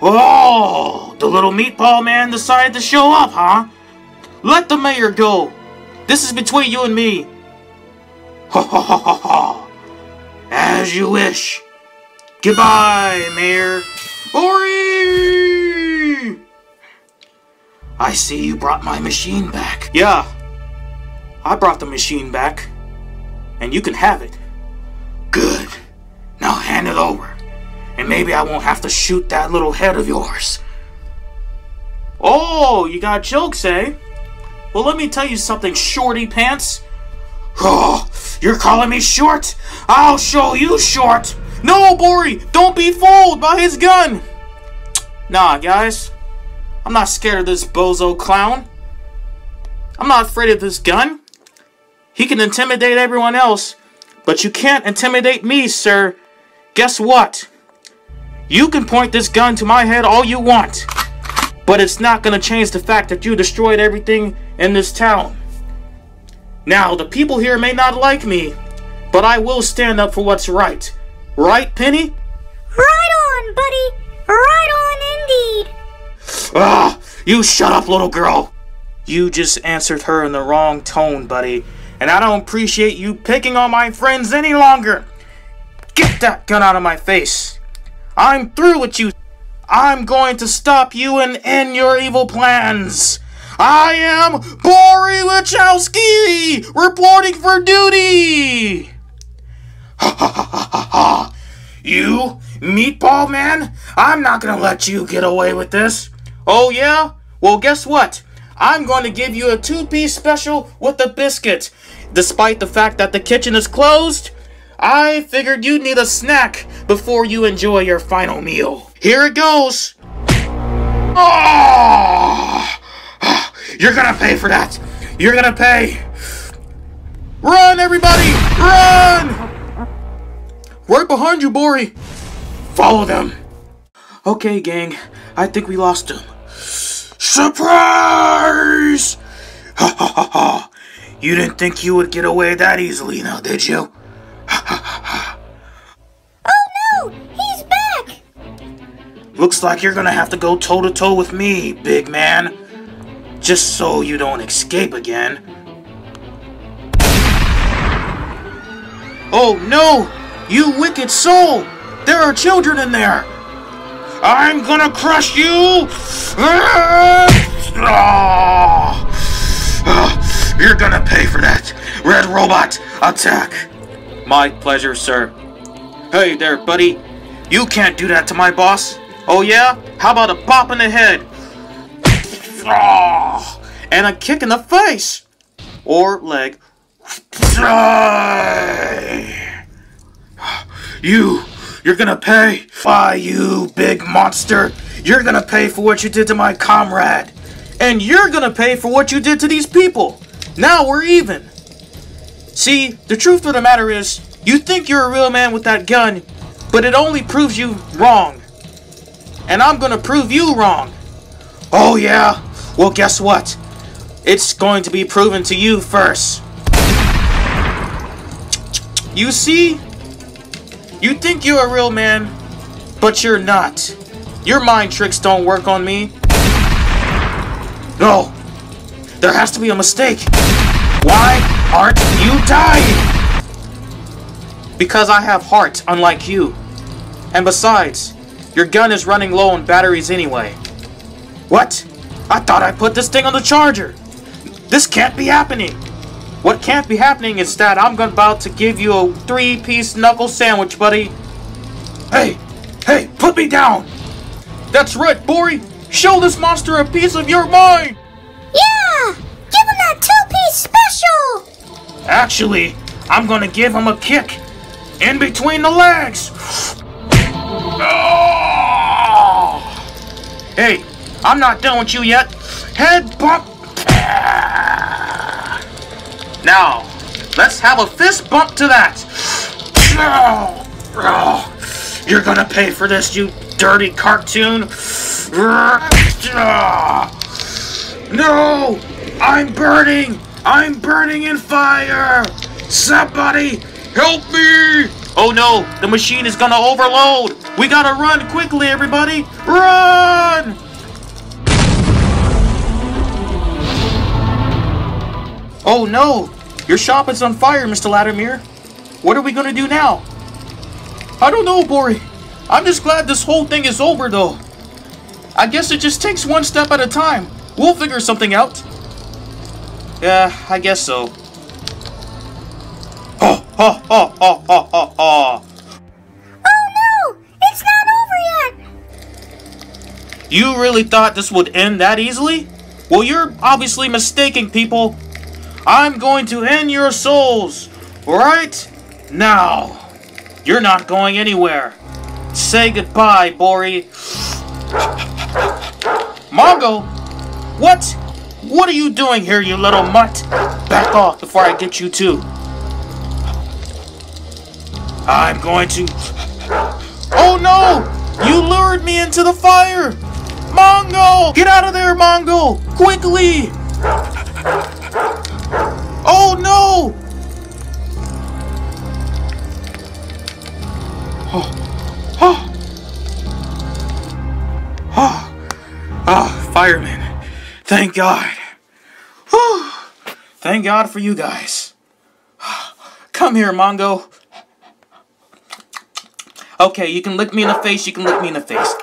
Oh, the little meatball man decided to show up, huh? Let the mayor go. This is between you and me. Ha ha ha ha ha. As you wish. Goodbye, Mayor. Borey! I see you brought my machine back. Yeah. I brought the machine back. And you can have it. Good. Now hand it over. And maybe I won't have to shoot that little head of yours. Oh, you got jokes, eh? Well, let me tell you something, shorty pants. Oh, you're calling me short? I'll show you short. No, Borey, don't be fooled by his gun. Nah, guys. I'm not scared of this bozo clown. I'm not afraid of this gun. He can intimidate everyone else, but you can't intimidate me, sir. Guess what? You can point this gun to my head all you want, but it's not going to change the fact that you destroyed everything in this town. Now, the people here may not like me, but I will stand up for what's right. Right, Penny? Right on, buddy. Right on indeed. Ah, you shut up, little girl. You just answered her in the wrong tone, buddy. And I don't appreciate you picking on my friends any longer. Get that gun out of my face. I'm through with you. I'm going to stop you and end your evil plans. I am Borey Wachowski, reporting for duty. Ha ha ha ha ha ha. You, meatball man, I'm not going to let you get away with this. Oh yeah? Well, guess what? I'm going to give you a two-piece special with a biscuit. Despite the fact that the kitchen is closed, I figured you'd need a snack before you enjoy your final meal. Here it goes. Oh! You're gonna pay for that. You're gonna pay. Run, everybody! Run! Right behind you, Borey. Follow them. Okay, gang. I think we lost them. Surprise! Ha ha ha ha. You didn't think you would get away that easily now, did you? Oh no! He's back! Looks like you're gonna have to go toe-to-toe with me, big man. Just so you don't escape again. Oh no! You wicked soul! There are children in there! I'm gonna crush you! You're gonna pay for that! Red Robot, attack! My pleasure, sir. Hey there, buddy. You can't do that to my boss. Oh, yeah? How about a bop in the head? Oh, and a kick in the face. Or leg. Die! You, you're gonna pay? Why, you big monster, you're gonna pay for what you did to my comrade. And you're gonna pay for what you did to these people. Now we're even. See, the truth of the matter is, you think you're a real man with that gun, but it only proves you wrong. And I'm gonna prove you wrong. Oh yeah? Well, guess what? It's going to be proven to you first. You see? You think you're a real man, but you're not. Your mind tricks don't work on me. No. There has to be a mistake. Why aren't you dying? Because I have heart, unlike you. And besides, your gun is running low on batteries anyway. What? I thought I put this thing on the charger. This can't be happening. What can't be happening is that I'm about to give you a three-piece knuckle sandwich, buddy. Hey, hey, put me down. That's right, Borey. Show this monster a piece of your mind. Yeah, give him that two-piece special. Actually, I'm gonna give him a kick in between the legs. Oh! Hey, I'm not done with you yet. Head bump. Now, let's have a fist bump to that! Oh, oh, you're gonna pay for this, you dirty cartoon! No! I'm burning! I'm burning in fire! Somebody, help me! Oh no, the machine is gonna overload! We gotta run quickly, everybody! Run! Oh no! Your shop is on fire, Mister Latimer. What are we gonna do now? I don't know, Borey. I'm just glad this whole thing is over, though. I guess it just takes one step at a time. We'll figure something out. Yeah, I guess so. Oh, oh, oh, oh, oh, oh, oh. Oh no! It's not over yet! You really thought this would end that easily? Well, you're obviously mistaken, people. I'm going to end your souls right now. You're not going anywhere. Say goodbye, Borey. Mongo? What? What are you doing here, you little mutt? Back off before I get you too. I'm going to... Oh no! You lured me into the fire! Mongo! Get out of there, Mongo! Quickly! Oh no! Oh, oh, oh, oh, firemen! Thank God! Whew. Thank God for you guys. Come here, Mongo. Okay, you can lick me in the face. You can lick me in the face.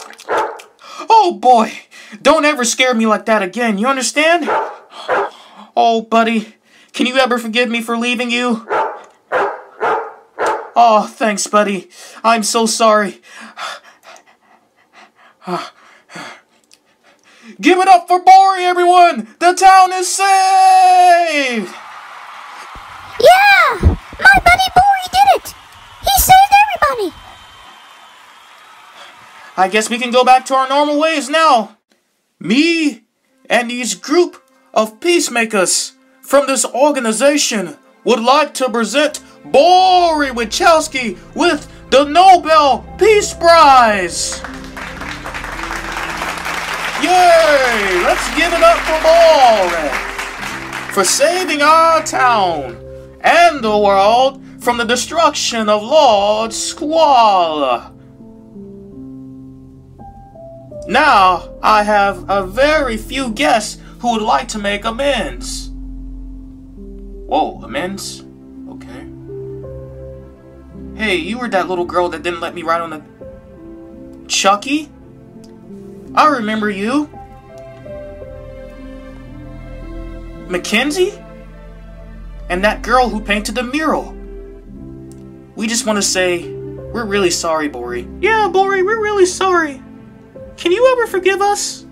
Oh boy! Don't ever scare me like that again. You understand? Oh, buddy. Can you ever forgive me for leaving you? Oh, thanks, buddy. I'm so sorry. Give it up for Borey, everyone! The town is saved! Yeah! My buddy Borey did it! He saved everybody! I guess we can go back to our normal ways now. Me and these group of peacemakers from this organization would like to present Borey Wachowski with the Nobel Peace Prize. Yay! Let's give it up for Borey for saving our town and the world from the destruction of Lord Squalor. Now I have a very few guests who would like to make amends. Whoa, amends? Okay. Hey, you were that little girl that didn't let me ride on the... Chucky? I remember you. Mackenzie? And that girl who painted the mural. We just want to say, we're really sorry, Borey. Yeah, Borey, we're really sorry. Can you ever forgive us?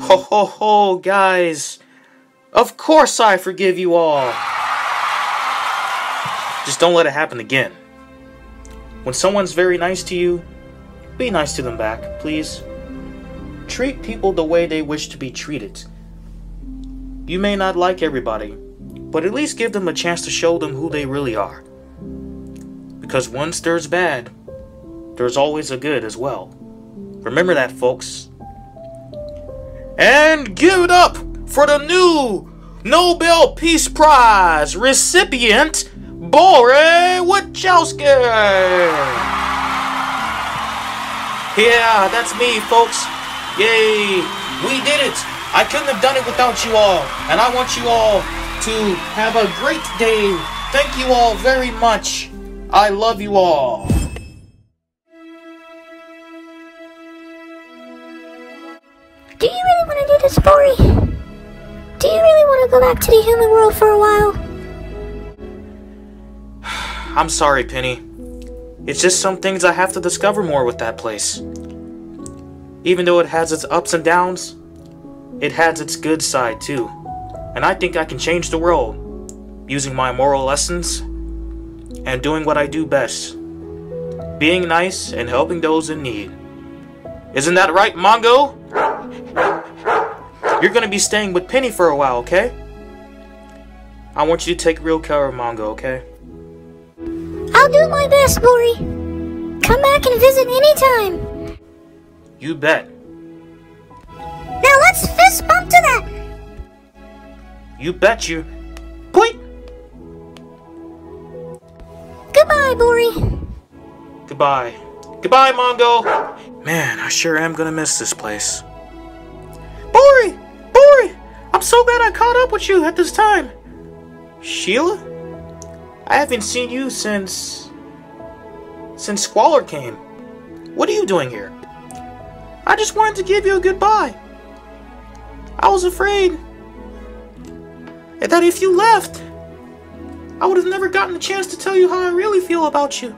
Ho ho ho, guys. Of course I forgive you all. Just don't let it happen again. When someone's very nice to you, be nice to them back, please. Treat people the way they wish to be treated. You may not like everybody, but at least give them a chance to show them who they really are. Because once there's bad, there's always a good as well. Remember that, folks. And give it up for the new Nobel Peace Prize recipient, Borey Wachowski! Yeah, that's me, folks. Yay! We did it! I couldn't have done it without you all, and I want you all to have a great day. Thank you all very much. I love you all. Do you really want to do this, Borey? Do you really want to go back to the human world for a while? I'm sorry, Penny. It's just some things I have to discover more with that place. Even though it has its ups and downs, it has its good side too. And I think I can change the world using my moral lessons and doing what I do best. Being nice and helping those in need. Isn't that right, Mongo? You're gonna be staying with Penny for a while, okay? I want you to take real care of Mongo, okay? I'll do my best, Borey. Come back and visit anytime. You bet. Now let's fist bump to that. You bet you. Point. Goodbye, Borey. Goodbye. Goodbye, Mongo. Man, I sure am gonna miss this place. Borey! Borey! I'm so glad I caught up with you at this time! Sheila? I haven't seen you since... since Squalor came. What are you doing here? I just wanted to give you a goodbye. I was afraid that if you left, I would have never gotten a chance to tell you how I really feel about you.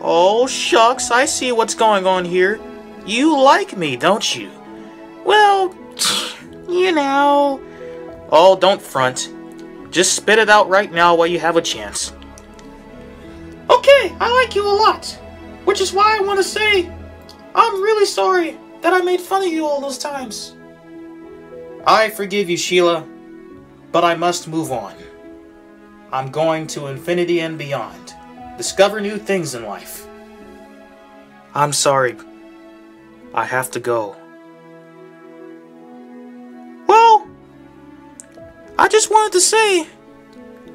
Oh, shucks, I see what's going on here. You like me, don't you? Well, you know... Oh, don't front. Just spit it out right now while you have a chance. Okay, I like you a lot. Which is why I want to say, I'm really sorry that I made fun of you all those times. I forgive you, Sheila, but I must move on. I'm going to infinity and beyond. Discover new things in life. I'm sorry. I have to go. I just wanted to say,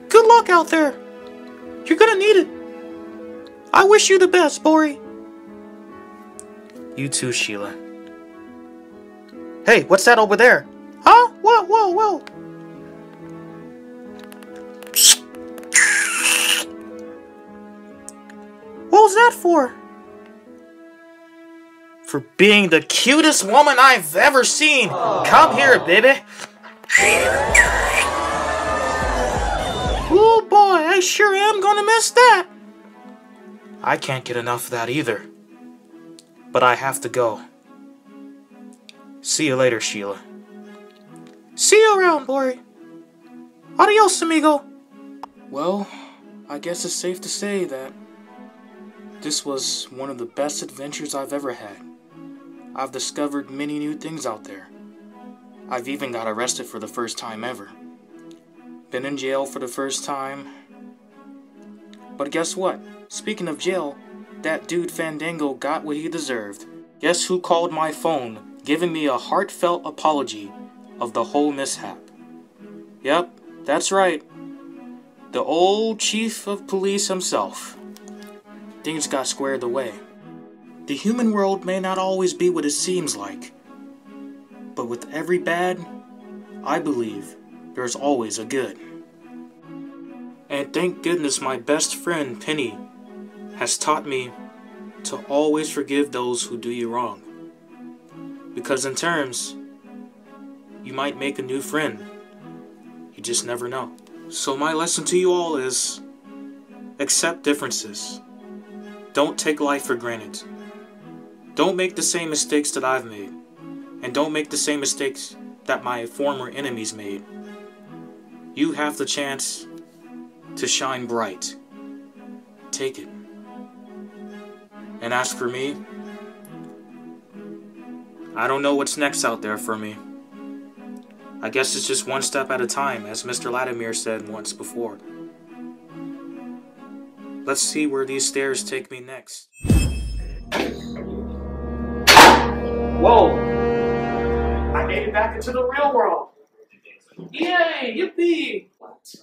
good luck out there. You're gonna need it. I wish you the best, Borey. You too, Sheila. Hey, what's that over there? Huh? Whoa, whoa, whoa. What was that for? For being the cutest woman I've ever seen. Aww. Come here, baby. Oh boy, I sure am gonna miss that. I can't get enough of that either. But I have to go. See you later, Sheila. See you around, Borey. Adios, amigo. Well, I guess it's safe to say that this was one of the best adventures I've ever had. I've discovered many new things out there. I've even got arrested for the first time ever. Been in jail for the first time. But guess what? Speaking of jail, that dude Fandango got what he deserved. Guess who called my phone, giving me a heartfelt apology of the whole mishap? Yep, that's right. The old chief of police himself. Things got squared away. The human world may not always be what it seems like. But with every bad, I believe there's always a good. And thank goodness my best friend, Penny, has taught me to always forgive those who do you wrong. Because in terms, you might make a new friend. You just never know. So my lesson to you all is, accept differences. Don't take life for granted. Don't make the same mistakes that I've made. And don't make the same mistakes that my former enemies made. You have the chance to shine bright. Take it. And as for me, I don't know what's next out there for me. I guess it's just one step at a time, as Mister Latimer said once before. Let's see where these stairs take me next. Whoa! I made it back into the real world! Yay! Yippee! What?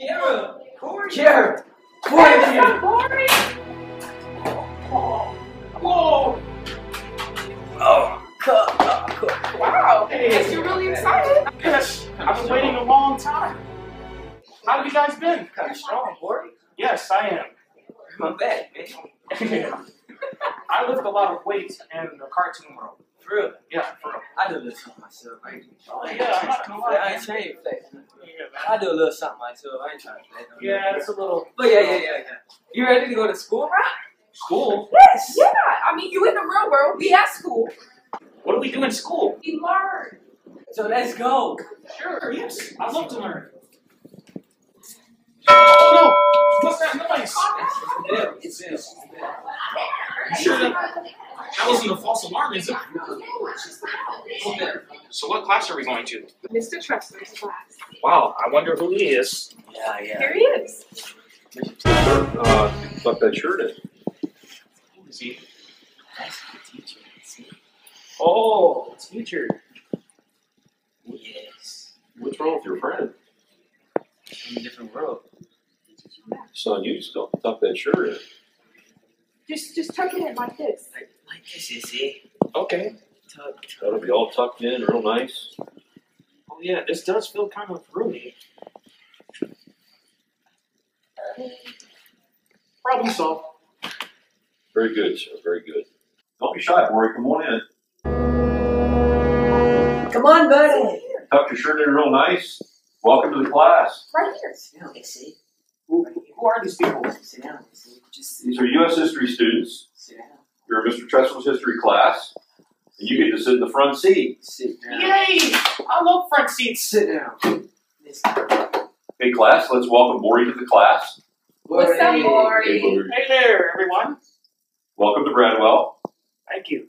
Yeah! Corey! Yeah! Corey! Yeah, Corey! Oh. Whoa! Oh, God. Wow! Hey. I guess you're really excited! Yes! I've been waiting a long time! How have you guys been? Kind of strong, Borey. Yes, I am. My bad, man. Yeah. I lift a lot of weight in the cartoon world. For real? Yeah, for real. I do a little something myself. I ain't oh, yeah, I'm not gonna lie. I ain't trying to play. I do a little something myself. I ain't trying to play. Yeah, that's a little. But yeah, yeah, yeah, yeah. You ready to go to school, right? School? Yes. Yeah. I mean, you in the real world. We at school. What do we do in school? We learn. So let's go. Sure. Yes. I love to learn. Oh no! What's that noise? It's them. It's them. You sure that, that wasn't a false alarm, is it? Okay. So what class are we going to? Mister Trussler's class. Wow, I wonder who he is. Yeah, yeah. Here he is. Mister Trussler, uh, what that shirt is. Who is he? That's the teacher. Oh, teacher. Yes. What's wrong with your friend? In a different world. Son, you just don't tuck that shirt in. Just, just tuck it in like this. Like, like this, you see? Okay. Tuck, tuck. That'll be all tucked in, real nice. Oh yeah, this does feel kind of roomy. Problem solved. Very good, sir. Very good. Don't be shy, Borey. Come on in. Come on, buddy. Tuck your shirt in, real nice. Welcome to the class. Right here. Sit down, see. Who, who are these people? Sit down, see. Just sit. These are U S history students. Sit down. You're Mister Trussler's history class. And you get to sit in the front seat. Sit down. Yay! I love front seats. Sit down. Hey, class, let's welcome Borey to the class. What's up, Borey? Hey, hey there, everyone. Welcome to Bradwell. Thank you.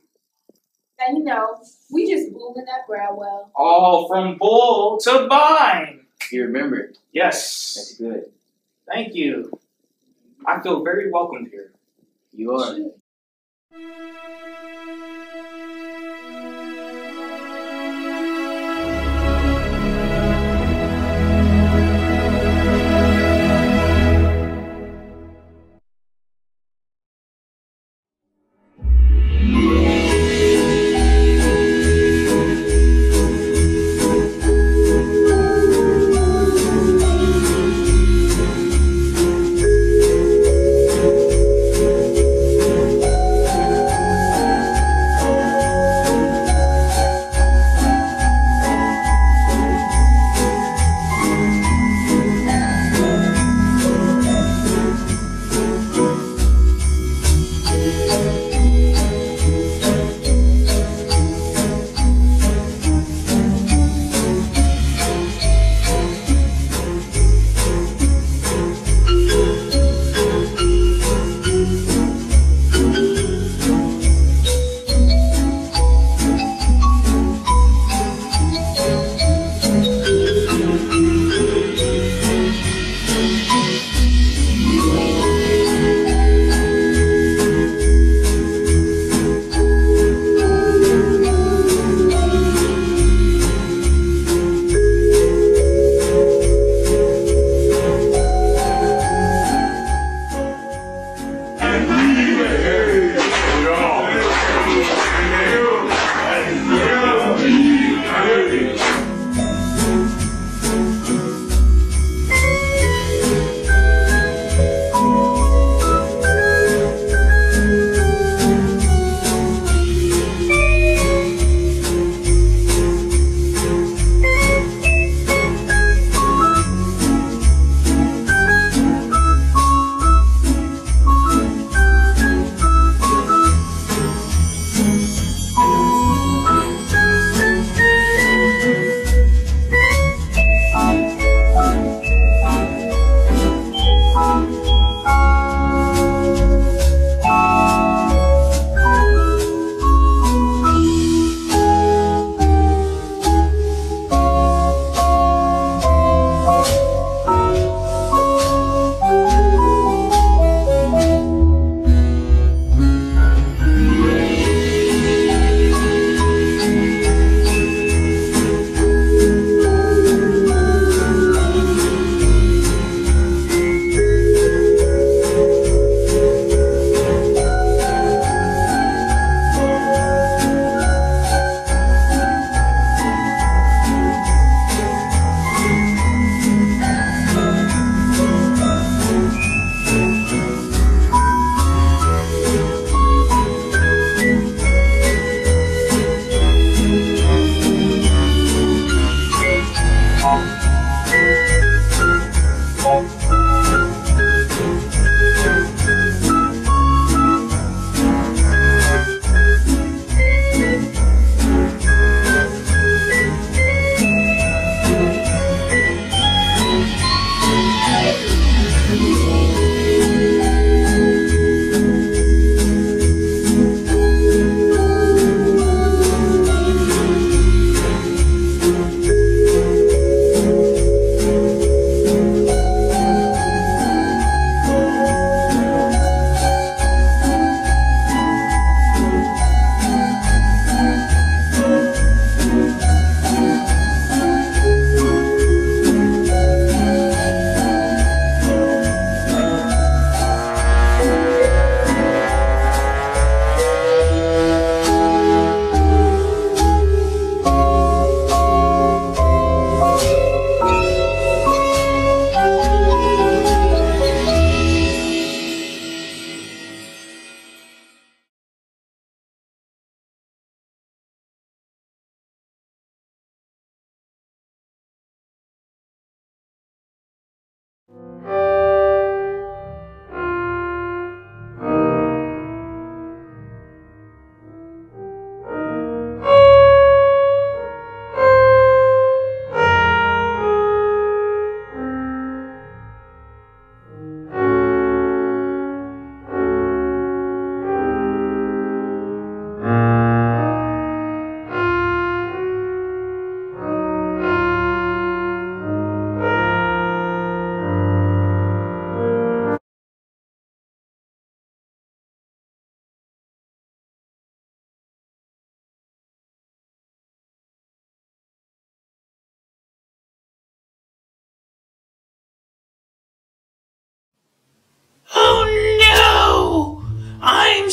And you know, we just booming at Bradwell. All from bull to vine. You remember it? Yes. That's good. Thank you. I feel very welcomed here. You are. Sure.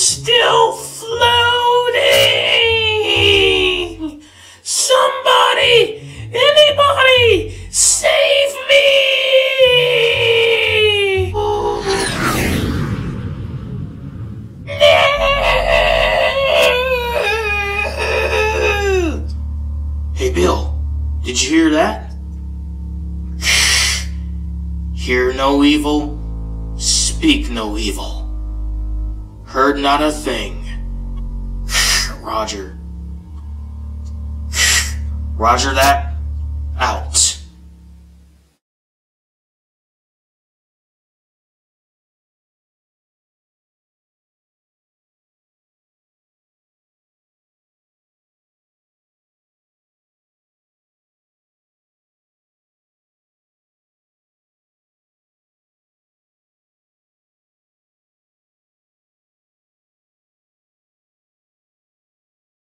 still floating! Somebody! Anybody! Save me! No! Hey, Bill. Did you hear that? Hear no evil. Speak no evil. Heard not a thing. Roger. Roger that.